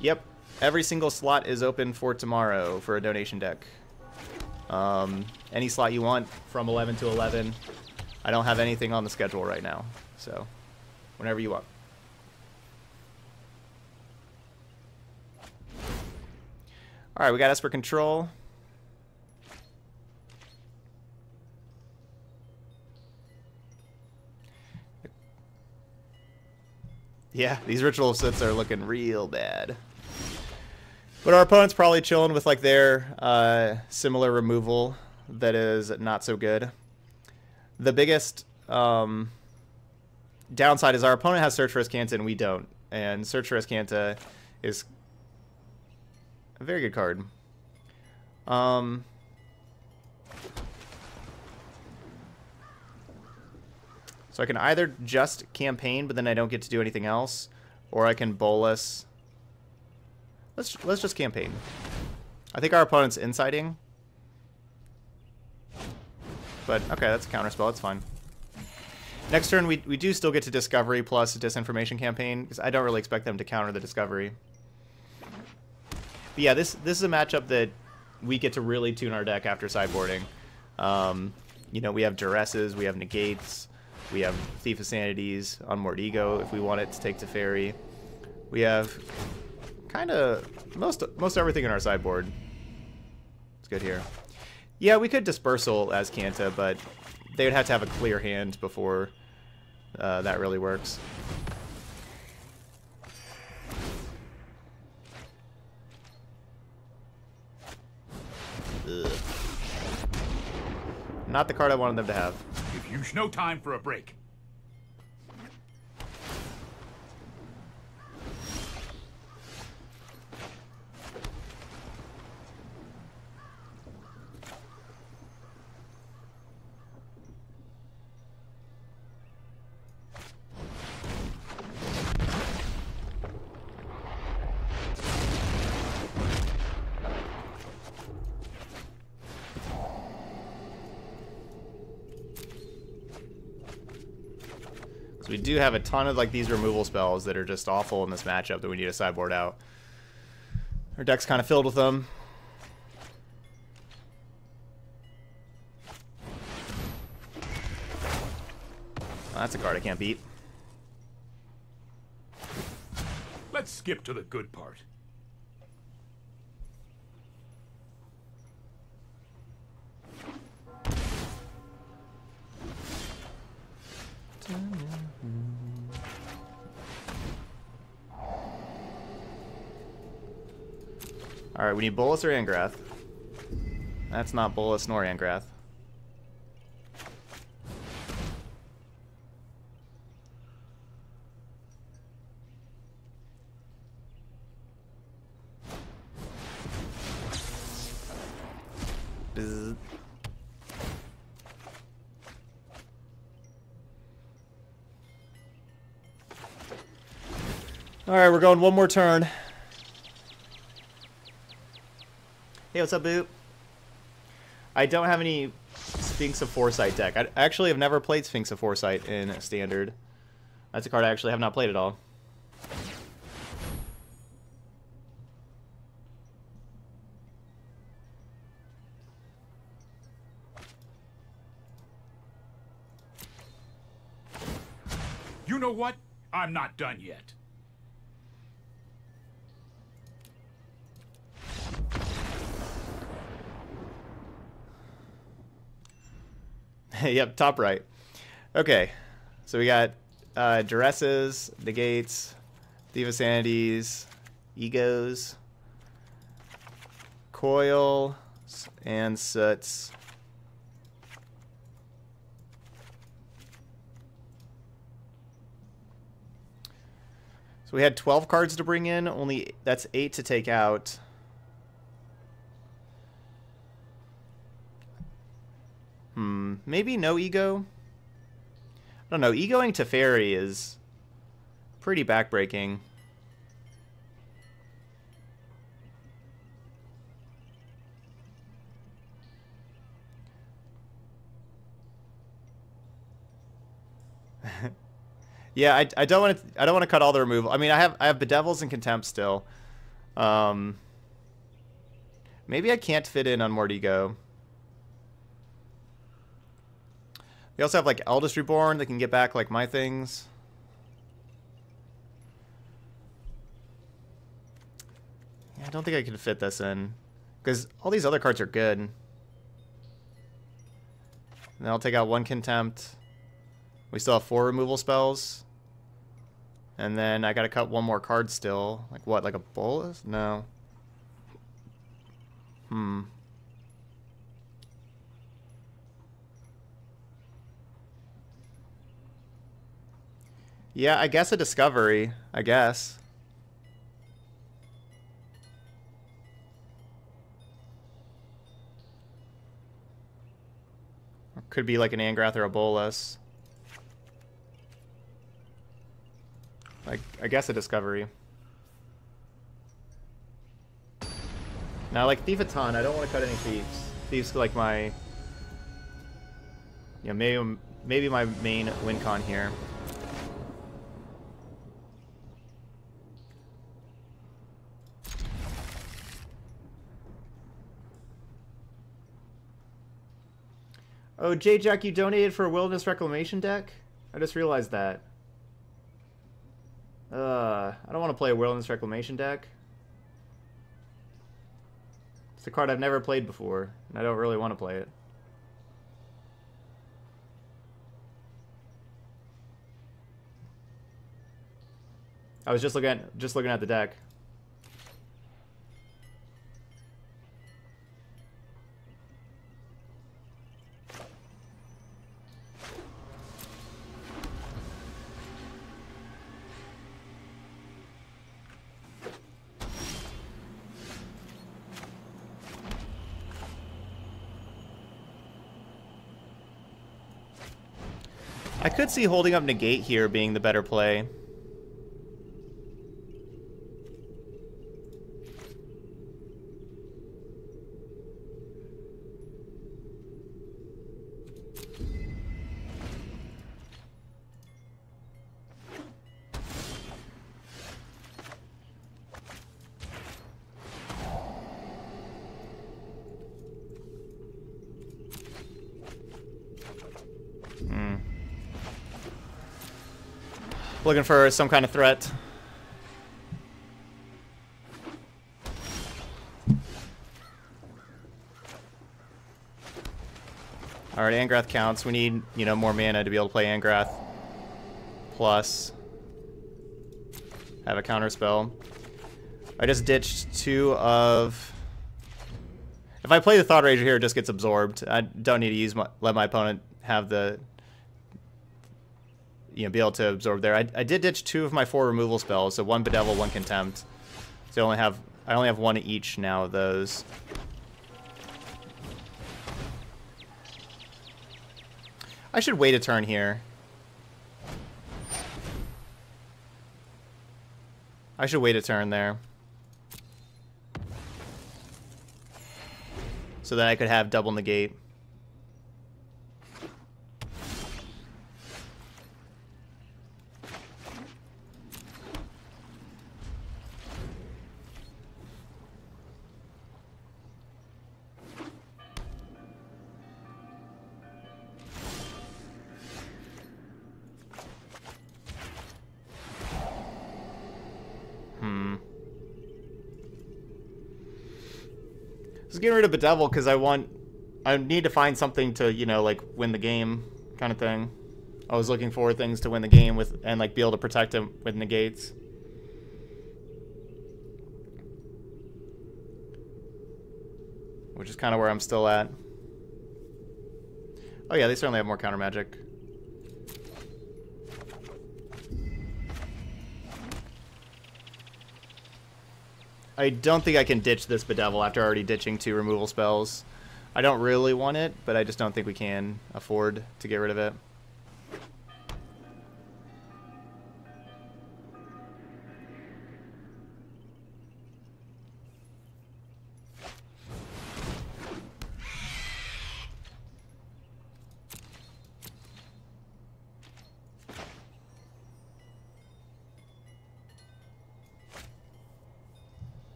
Yep, every single slot is open for tomorrow for a donation deck. Any slot you want from 11 to 11. I don't have anything on the schedule right now, so whenever you want. All right, we got Esper Control. Yeah, these Ritual of Soot are looking real bad. But our opponent's probably chilling with like their similar removal that is not so good. The biggest downside is our opponent has Search for Azcanta and we don't. And Search for Azcanta is a very good card. So I can either just campaign, but then I don't get to do anything else, or I can bolas. Let's just campaign. I think our opponent's inciting. But okay, that's a counterspell. It's fine. Next turn, we do still get to Discovery plus a Disinformation Campaign, because I don't really expect them to counter the Discovery. But yeah, this is a matchup that we get to really tune our deck after sideboarding. You know, we have Duresses, we have Negates, we have Thief of Sanities, Unmoored Ego if we want it to take Teferi. We have kind of most everything in our sideboard. It's good here. Yeah, we could Dispersal Azcanta, but they would have to have a clear hand before that really works. Ugh. Not the card I wanted them to have. You've no time for a break. We do have a ton of like these removal spells that are just awful in this matchup that we need to sideboard out. Our deck's kind of filled with them. Well, that's a card I can't beat. Let's skip to the good part. Alright, we need Bolas or Angrath. That's not Bolas nor Angrath. Bzz. Alright, we're going one more turn. Hey, what's up, Boop? I don't have any Sphinx of Foresight deck. I actually have never played Sphinx of Foresight in Standard. That's a card I actually have not played at all. You know what? I'm not done yet. Yep, top right. Okay, so we got Duresses, Negates, Thief of Sanities, Egos, Coil, and Soots. So we had 12 cards to bring in, only that's 8 to take out. Maybe no Ego? I don't know. Egoing Teferi is pretty backbreaking. Yeah, I don't want to. I don't want to cut all the removal. I mean, I have Bedevils and Contempt still. Maybe I can't fit in Unmoored Ego. We also have like Eldest Reborn that can get back like my things. Yeah, I don't think I can fit this in because all these other cards are good. And then I'll take out one Contempt. We still have 4 removal spells. And then I gotta cut one more card still. Like what? Like a Bolas? No. Yeah, I guess a Discovery, I guess. Or could be like an Angrath or a Bolas. Like, I guess a Discovery. Now, like Thievaton, I don't want to cut any Thieves. Thieves like my... You know, maybe my main win con here. Oh, J-Jack, you donated for a Wilderness Reclamation deck? I just realized that. I don't want to play a Wilderness Reclamation deck. a card I've never played before, and I don't really want to play it. I was just looking at the deck. I could see holding up Negate here being the better play. Looking for some kind of threat. All right, Angrath counts. We need, you know, more mana to be able to play Angrath. Plus, have a counter spell. I just ditched two of. If I play the Thought Erasure here, it just gets absorbed. I don't need to use my. Let my opponent have the. You know, be able to absorb there. I did ditch two of my four removal spells, so one Bedevil, one Contempt. So I only have one each now of those. I should wait a turn here. I should wait a turn there, so that I could have double Negate. Getting rid of Bedevil because I need to find something to, you know, like win the game kind of thing. I was looking for things to win the game with and like be able to protect him with Negates. Which is kind of where I'm still at. Oh yeah, they certainly have more counter magic. I don't think I can ditch this Bedevil after already ditching two removal spells. I don't really want it, but I just don't think we can afford to get rid of it.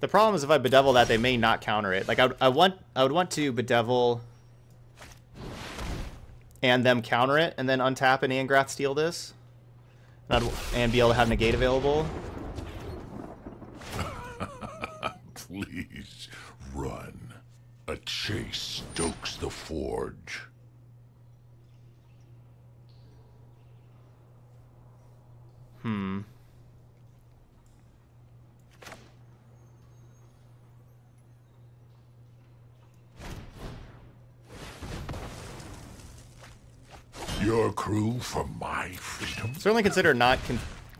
The problem is if I Bedevil that, they may not counter it. Like I would want to Bedevil and them counter it, and then untap and Angrath steal this, and be able to have Negate available. Please run. A chase stokes the forge. Hmm. Your crew for my freedom. Certainly consider not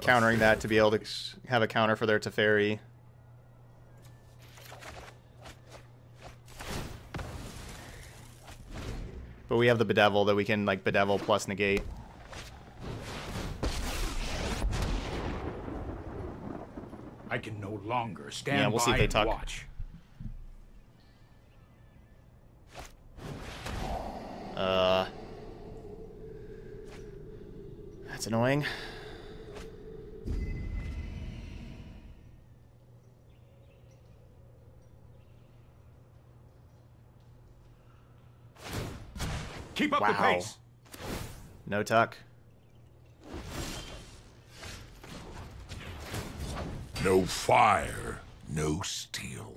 countering that to be able to have a counter for their Teferi. But we have the Bedevil that we can like Bedevil plus Negate. I can no longer stand. Yeah, we'll see if they talk. Watch. That's annoying. Keep up the pace. No tuck. No fire, no steel.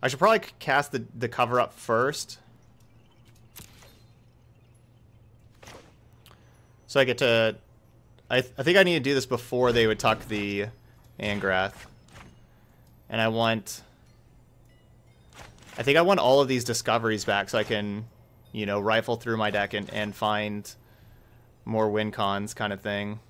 I should probably cast the cover up first. So I get to... I think I need to do this before they would tuck the Angrath. And I want... I think I want all of these discoveries back so I can, you know, rifle through my deck and find more win cons kind of thing.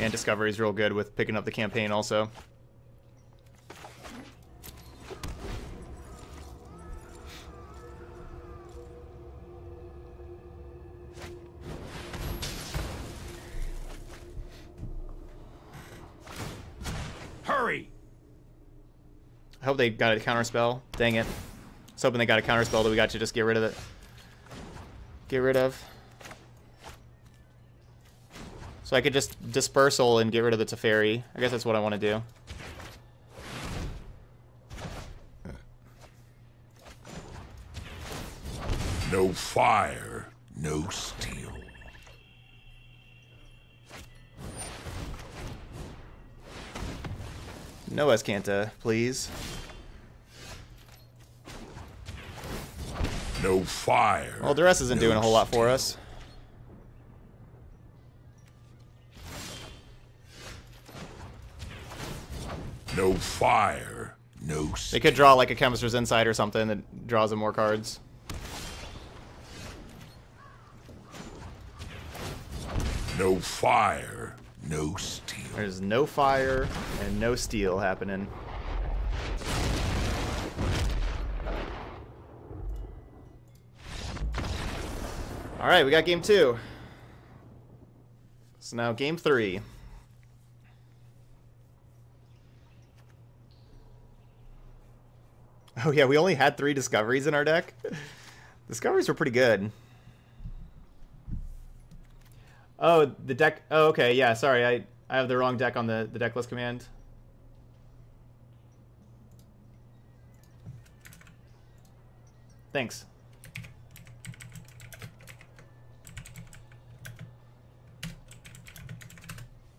And discovery is real good with picking up the campaign also. Hurry! I hope they got a counterspell. Dang it. I was hoping they got a counterspell that we got to just get rid of it. Get rid of. So I could just dispersal and get rid of the Teferi. I guess that's what I want to do. No fire, no steel. No Azcanta, please. No fire. Well, Duress isn't doing a whole lot for us. No fire, no steel. They could draw like a Chemist's Insight or something that draws them more cards. No fire, no steel. There's no fire and no steel happening. All right, we got game two. So now game three. Oh yeah, we only had 3 discoveries in our deck. Discoveries were pretty good. Oh, the deck... Oh, okay, yeah, sorry. I have the wrong deck on the deck list command. Thanks.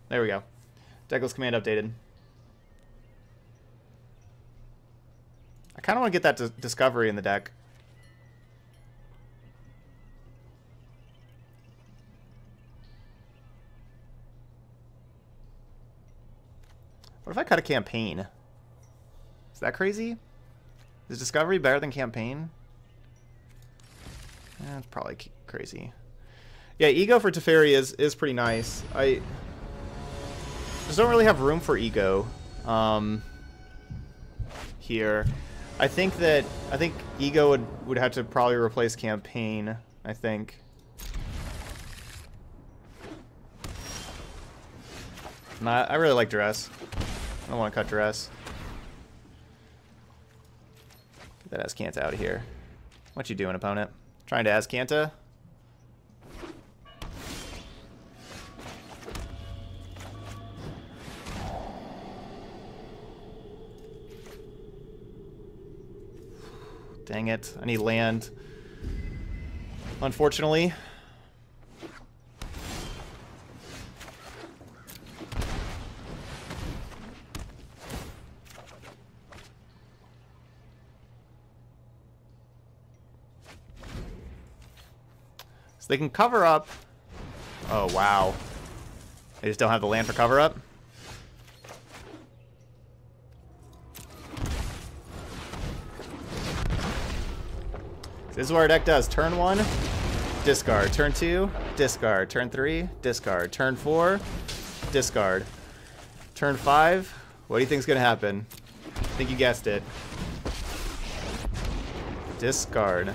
There we go. Deck list command updated. I kind of want to get that discovery in the deck. What if I cut a campaign? Is that crazy? Is discovery better than campaign? That's probably crazy. Yeah, ego for Teferi is pretty nice. I just don't really have room for ego here. I think ego would have to probably replace campaign, I think. Nah, I really like Duress. I don't want to cut Duress. Get that Azcanta out of here. What you doing, opponent? Trying to Azcanta? Dang it. I need land. Unfortunately. So they can cover up. Oh, wow. They just don't have the land for cover up. This is what our deck does. Turn 1, discard. Turn 2, discard. Turn 3, discard. Turn 4, discard. Turn 5, what do you think's gonna happen? I think you guessed it. Discard.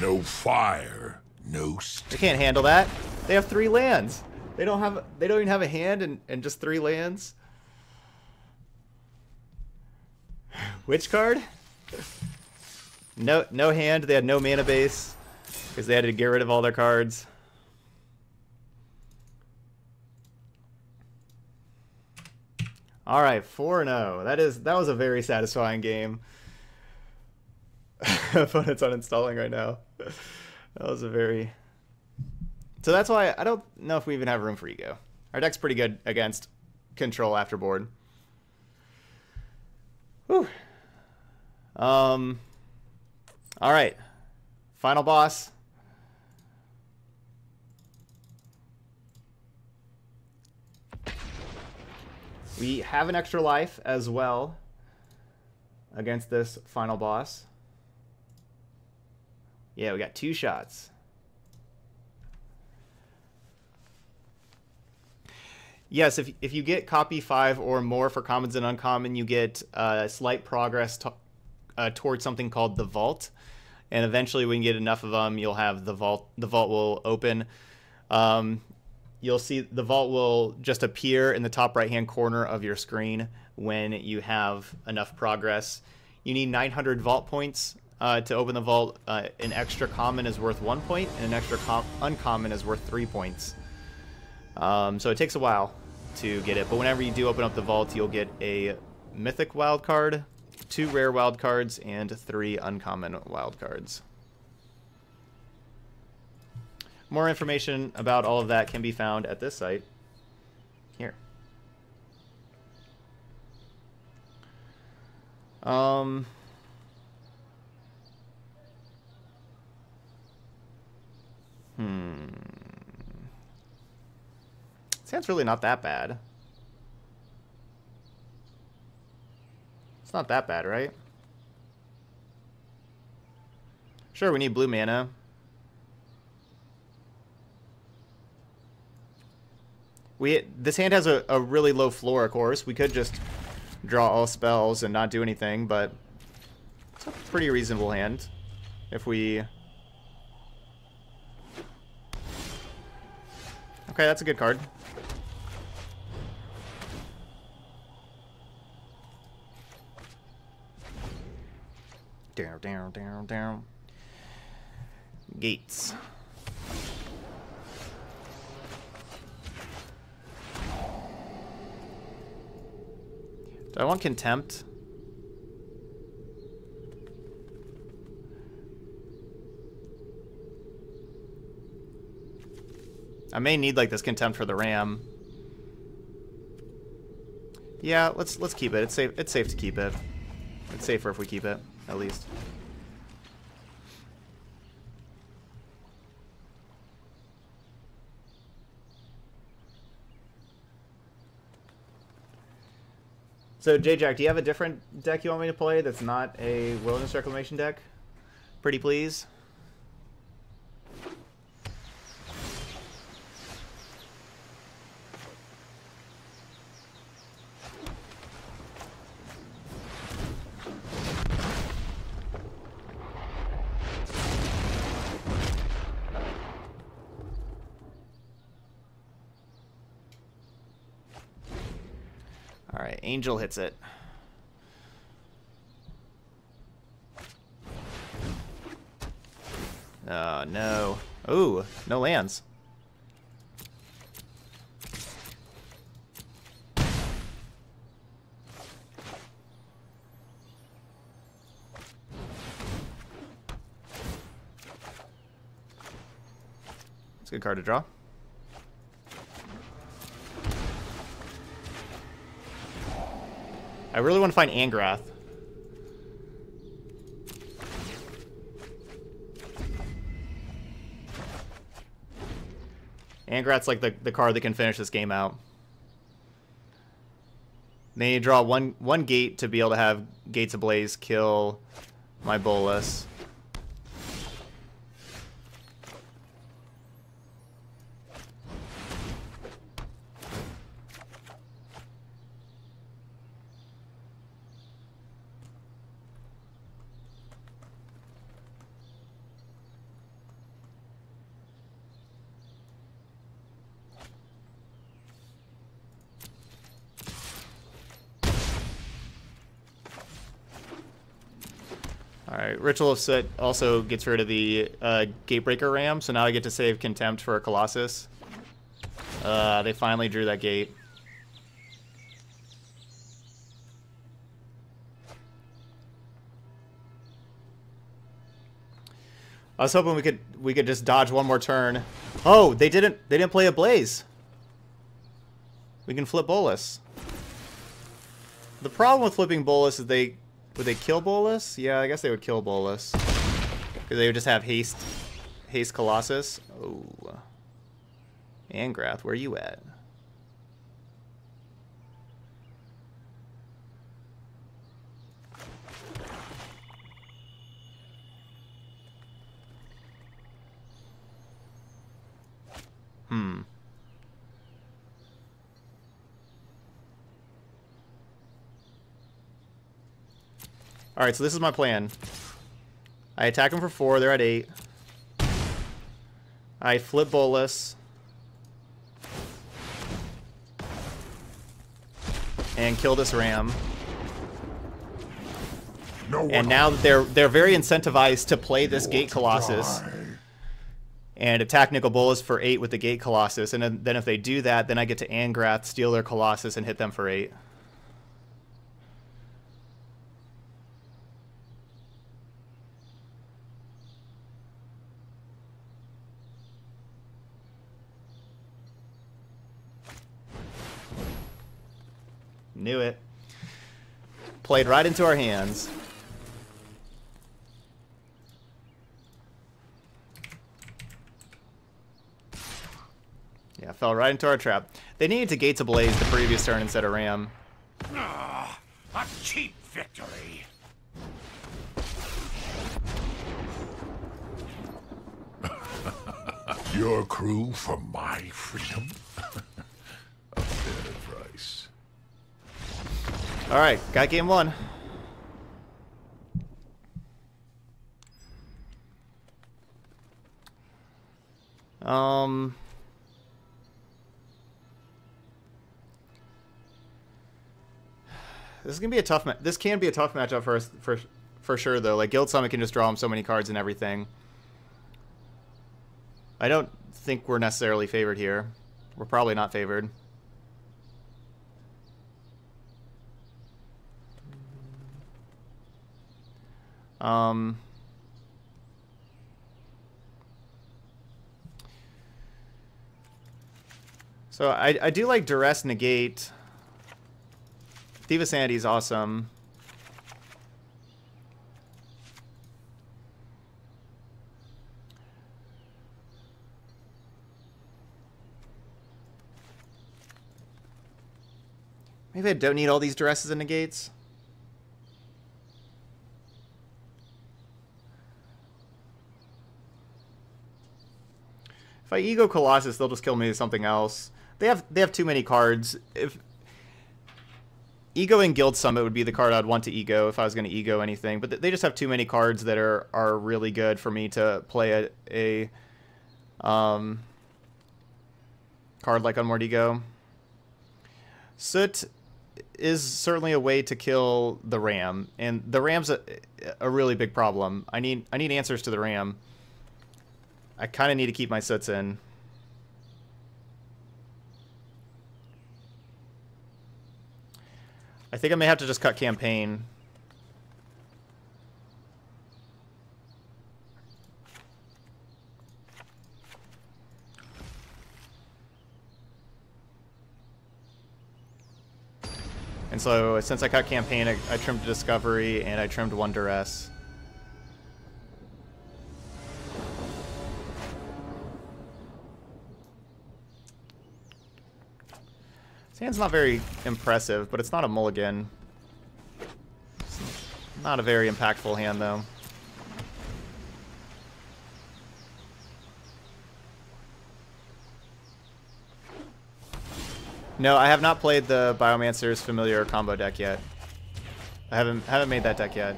No fire, no steel. They can't handle that. They have 3 lands. They don't even have a hand and just 3 lands. Which card? No hand. They had no mana base because they had to get rid of all their cards. All right, 4-0. That was a very satisfying game. Opponent's uninstalling right now. That was a very. So that's why I don't know if we even have room for ego. Our deck's pretty good against control after board. Whew. All right. Final boss. We have an extra life as well against this final boss. Yeah, we got 2 shots. Yes, if you get copy 5 or more for commons and uncommon, you get slight progress towards something called the vault. And eventually when you get enough of them, you'll have the vault. The vault will open. You'll see the vault will just appear in the top right-hand corner of your screen when you have enough progress. You need 900 vault points to open the vault. An extra common is worth 1 point, and an extra uncommon is worth 3 points. So it takes a while to get it, but whenever you do open up the vault, you'll get a mythic wild card, 2 rare wild cards, and 3 uncommon wild cards. More information about all of that can be found at this site here. Sounds really not that bad. It's not that bad, right? Sure, we need blue mana. This hand has a really low floor, of course. We could just draw all spells and not do anything, but it's a pretty reasonable hand. If we... Okay, that's a good card. Down. Gates. Do I want Contempt? I may need like this Contempt for the Ram. Yeah, let's keep it. It's safe to keep it. It's safer if we keep it, at least. So, J-Jack, do you have a different deck you want me to play that's not a Wilderness Reclamation deck? Pretty please. Angel hits it. Oh, no. Ooh, no lands. It's a good card to draw. I really want to find Angrath. Angrath's like the card that can finish this game out. Then you draw one gate to be able to have Gates Ablaze kill my Bolas. Alright, Ritual of Soot also gets rid of the Gatebreaker Ram, so now I get to save Contempt for a Colossus. They finally drew that gate. I was hoping we could just dodge one more turn. Oh, they didn't play a Blaze. We can flip Bolas. The problem with flipping Bolas is would they kill Bolas? Yeah, I guess they would kill Bolas. Because they would just have haste Colossus. Oh. Angrath, where are you at? Hmm. Alright, so this is my plan. I attack them for 4, they're at 8. I flip Bolas. And kill this ram. And now that they're very incentivized to play this Gate Colossus. And attack Nicol Bolas for 8 with the Gate Colossus. And then if they do that, then I get to Angrath, steal their Colossus, and hit them for 8. Knew it. Played right into our hands. Yeah, fell right into our trap. They needed to Gates Ablaze the previous turn instead of Ram. Ah, a cheap victory. Your crew for my freedom? A fair price. Alright, got game one. This is gonna be a tough match. This can be a tough matchup for sure though. Like Guild Summit can just draw him so many cards and everything. I don't think we're necessarily favored here. We're probably not favored. So I do like Duress, Negate. Thief of Sanity is awesome. Maybe I don't need all these Duresses and Negates. If I ego Colossus, they'll just kill me with something else. They have too many cards. If Ego and Guild Summit would be the card I'd want to ego if I was going to ego anything, but they just have too many cards that are really good for me to play a card like Unmoored Ego. Soot is certainly a way to kill the Ram, and the Ram's a really big problem. I need answers to the Ram. I kind of need to keep my Soots in. I think I may have to just cut campaign. And so since I cut campaign, I trimmed Discovery and I trimmed one Duress. Sand's not very impressive, but it's not a mulligan. It's not a very impactful hand, though. No, I have not played the Biomancer's Familiar combo deck yet. I haven't made that deck yet.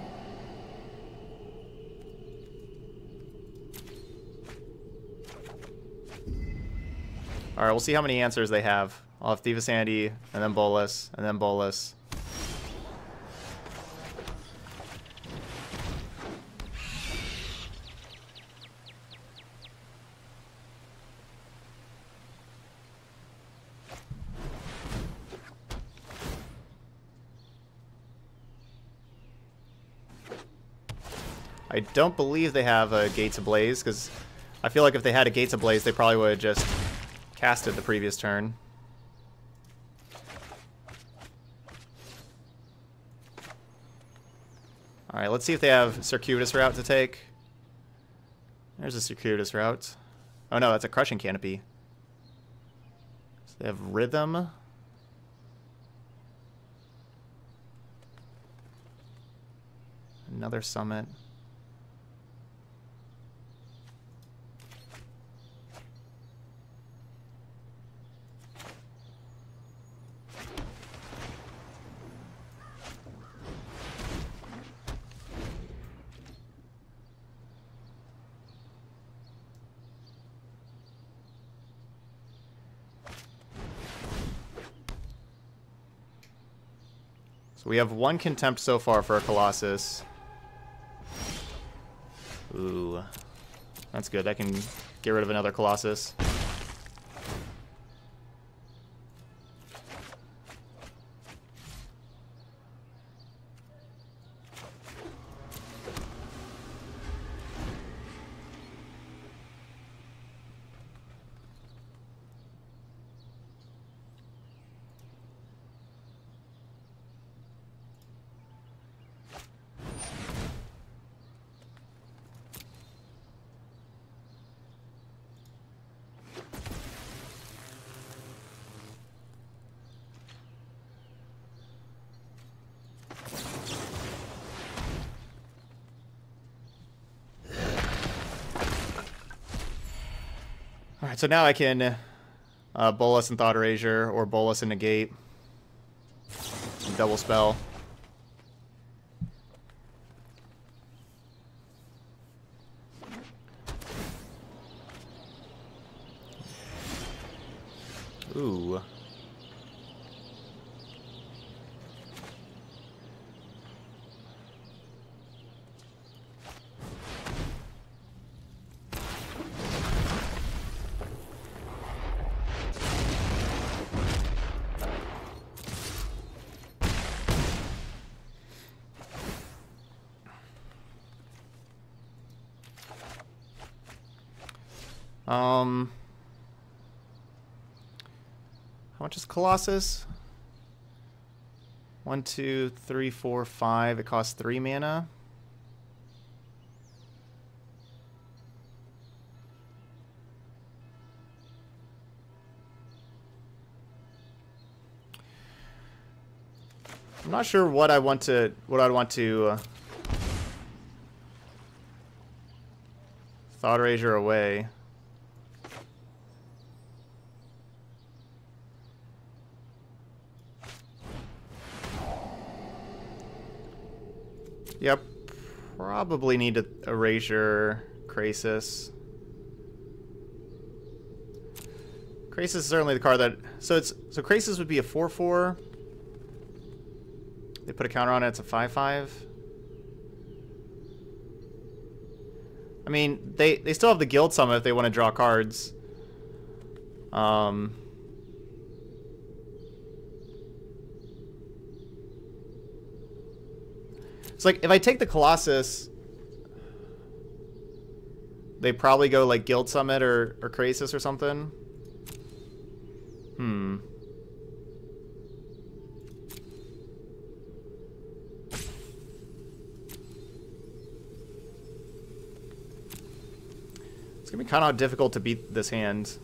All right, we'll see how many answers they have. I'll have Thief of Sanity, and then Bolas, and then Bolas. I don't believe they have a Gates Ablaze, because I feel like if they had a Gates Ablaze, they probably would have just cast it the previous turn. Alright, let's see if they have Circuitous Route to take. There's a Circuitous Route. Oh no, that's a Crushing Canopy. So they have Rhythm. Another Summit. We have one Contempt so far for a Colossus. Ooh. That's good. I can get rid of another Colossus. So now I can Bolas and Thought Erasure, or Bolas and Negate. And double spell. Ooh. How much is Colossus? 1, 2, 3, 4, 5. It costs 3 mana. I'm not sure what I want to. What I'd want to Thought Erasure away. Yep, probably need to Erasure Krasis. Krasis is certainly the card that. So Krasis would be a 4/4. They put a counter on it. It's a 5/5. I mean, they still have the Guild Summit if they want to draw cards. It's like, if I take the Colossus, they probably go, like, Guild Summit or Krasis or something. Hmm. It's going to be kind of difficult to beat this hand.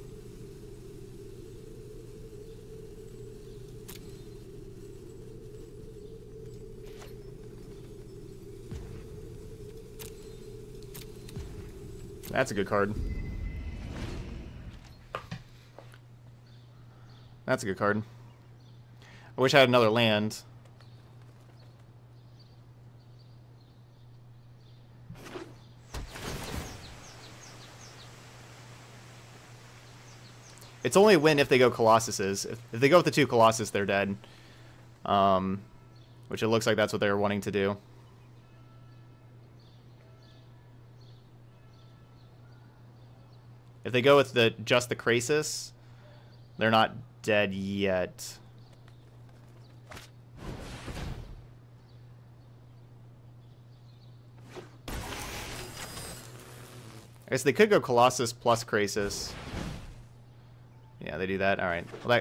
That's a good card. That's a good card. I wish I had another land. It's only a win if they go Colossuses. If they go with the 2 Colossus, they're dead. Which it looks like that's what they were wanting to do. If they go with just the Krasis, they're not dead yet. I guess they could go Colossus plus Krasis. Yeah, they do that. Alright. Well,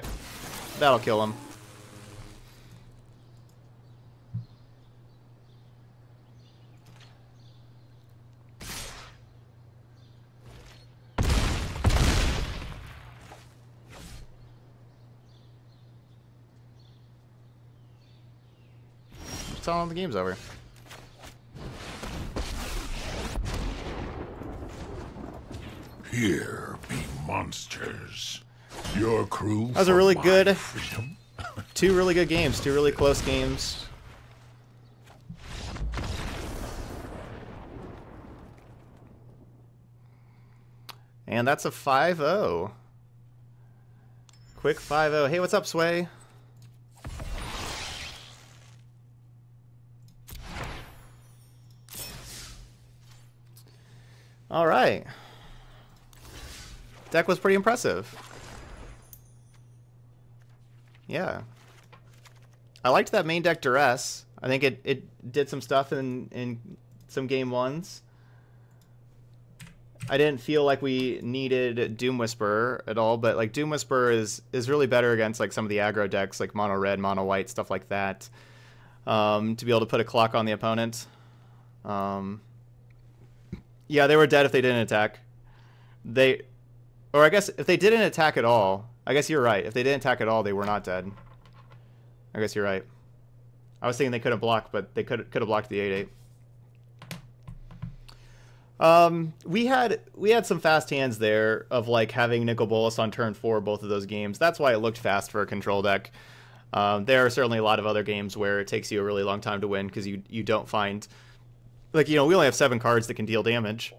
that'll kill him. Tell him the game's over. Here be monsters. Your crew. That was a really good. Two really good games. Two really close games. And that's a 5-0. Quick 5-0. Hey, what's up, Sway? All right. Deck was pretty impressive. Yeah. I liked that main deck Duress. I think it did some stuff in some game ones. I didn't feel like we needed Doom Whisperer at all, but like Doom Whisperer is really better against like some of the aggro decks like mono red, mono white, stuff like that. To be able to put a clock on the opponent. Yeah, they were dead if they didn't attack. Or I guess if they didn't attack at all. I guess you're right. If they didn't attack at all, they were not dead. I guess you're right. I was thinking they couldn't block, but they could have blocked the 8/8. We had some fast hands there of like having Nicol Bolas on turn 4 both of those games. That's why it looked fast for a control deck. There are certainly a lot of other games where it takes you a really long time to win because you don't find. Like, you know, we only have 7 cards that can deal damage.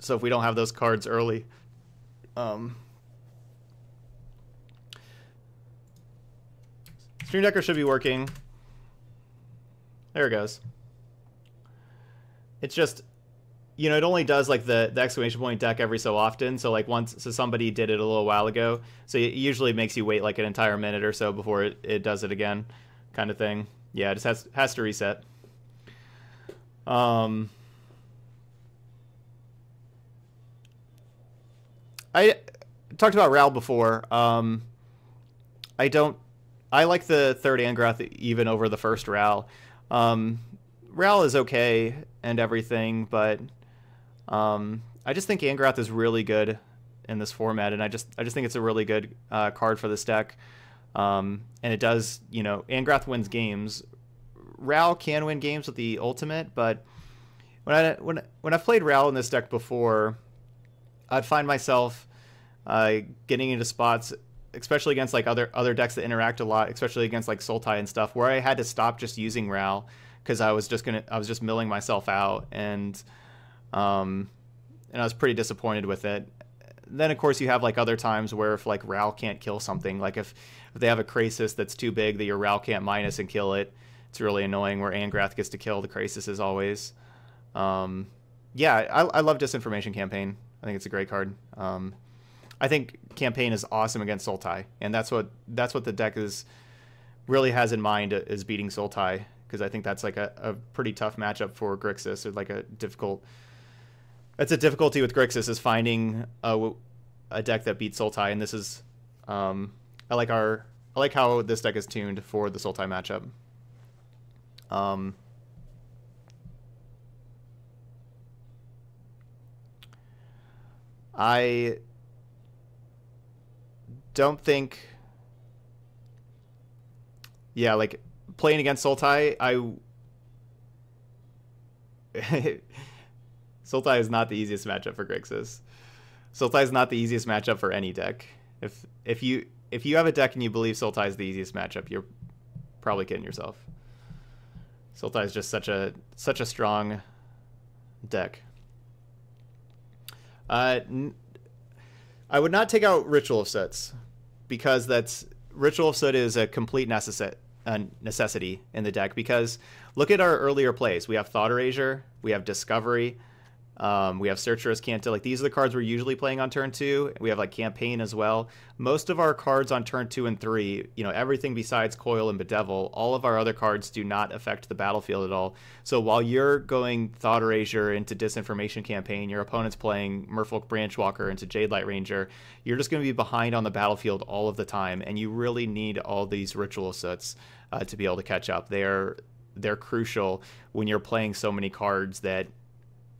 So if we don't have those cards early... Stream Decker should be working. There it goes. It's just... You know, it only does, like, the exclamation point deck every so often. So, like, once... So somebody did it a little while ago. So it usually makes you wait, like, an entire minute or so before it does it again. Kind of thing. Yeah, it just has to reset. I talked about Raoul before. I like the third Angrath even over the first Raoul. Raoul is okay and everything, but I just think Angrath is really good in this format, and I just think it's a really good card for this deck. And it does, you know, Angrath wins games. Raoul can win games with the ultimate, but when I've played Raoul in this deck before, I'd find myself getting into spots, especially against like other decks that interact a lot, especially against like Sultai and stuff, where I had to stop just using Raoul because I was just milling myself out, and I was pretty disappointed with it. Then of course you have like other times where if like Raoul can't kill something, like if they have a Krasis that's too big that your Raoul can't minus and kill it. It's really annoying where Angrath gets to kill the Krasis as always. Yeah, I love Disinformation Campaign. I think it's a great card. I think Campaign is awesome against Sultai, and that's what the deck is really has in mind is beating Sultai, because I think that's like a pretty tough matchup for Grixis. Or like a difficult. That's a difficulty with Grixis is finding a deck that beats Sultai, and this is I like how this deck is tuned for the Sultai matchup. I don't think, yeah, like playing against Sultai, Sultai is not the easiest matchup for Grixis. Sultai is not the easiest matchup for any deck. If you have a deck and you believe Sultai is the easiest matchup, you're probably kidding yourself. Sultai is just such a strong deck. I would not take out Ritual of Soot because Ritual of Soot is a complete necessity in the deck. Because look at our earlier plays. We have Thought Erasure, we have Discovery, We have Search for Azcanta. Like, these are the cards we're usually playing on turn 2. We have, like, Campaign as well. Most of our cards on turn 2 and 3, you know, everything besides Coil and Bedevil, all of our other cards do not affect the battlefield at all. So while you're going Thought Erasure into Disinformation Campaign, your opponent's playing Merfolk Branchwalker into Jadelight Ranger, you're just going to be behind on the battlefield all of the time, and you really need all these Ritual Soots to be able to catch up. They're crucial when you're playing so many cards that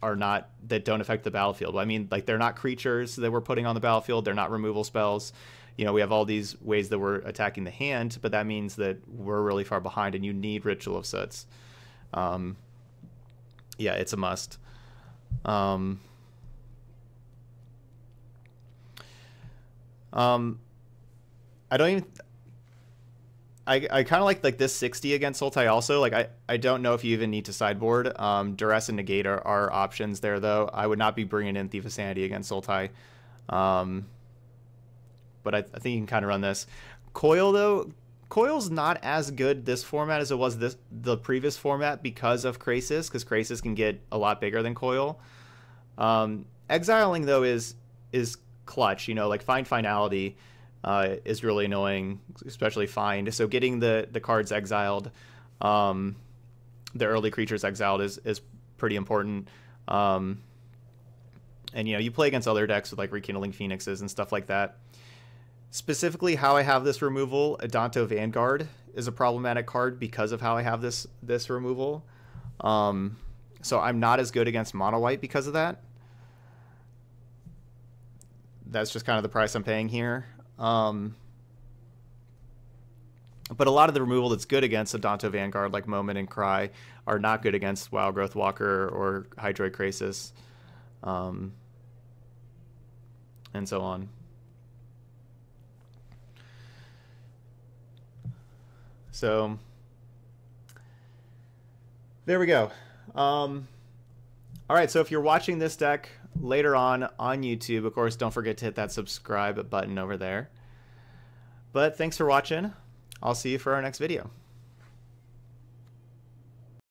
don't affect the battlefield. I mean, like, they're not creatures that we're putting on the battlefield. They're not removal spells. You know, we have all these ways that we're attacking the hand, but that means that we're really far behind, and you need Ritual of Soots. Yeah, it's a must. I don't even... I kind of like this 60 against Sultai also. Like, I don't know if you even need to sideboard. Duress and Negate are options there, though. I would not be bringing in Thief of Sanity against Sultai. But I think you can kind of run this. Coil, though, Coil's not as good this format as it was the previous format because of Krasis, because Krasis can get a lot bigger than Coil. Exiling, though, is clutch. You know, like, find Finality is really annoying, especially Find. So getting the cards exiled, the early creatures exiled is pretty important. And, you know, you play against other decks with, like, Rekindling Phoenixes and stuff like that. Specifically, how I have this removal, Edanto Vanguard is a problematic card because of how I have this removal. So I'm not as good against mono-white because of that. That's just kind of the price I'm paying here. But a lot of the removal that's good against Edanto Vanguard, like Moment and Cry, are not good against Wild Growth Walker or Hydroid Krasis, and so on. So there we go. All right, so if you're watching this deck later on YouTube, of course, don't forget to hit that subscribe button over there. But thanks for watching. I'll see you for our next video.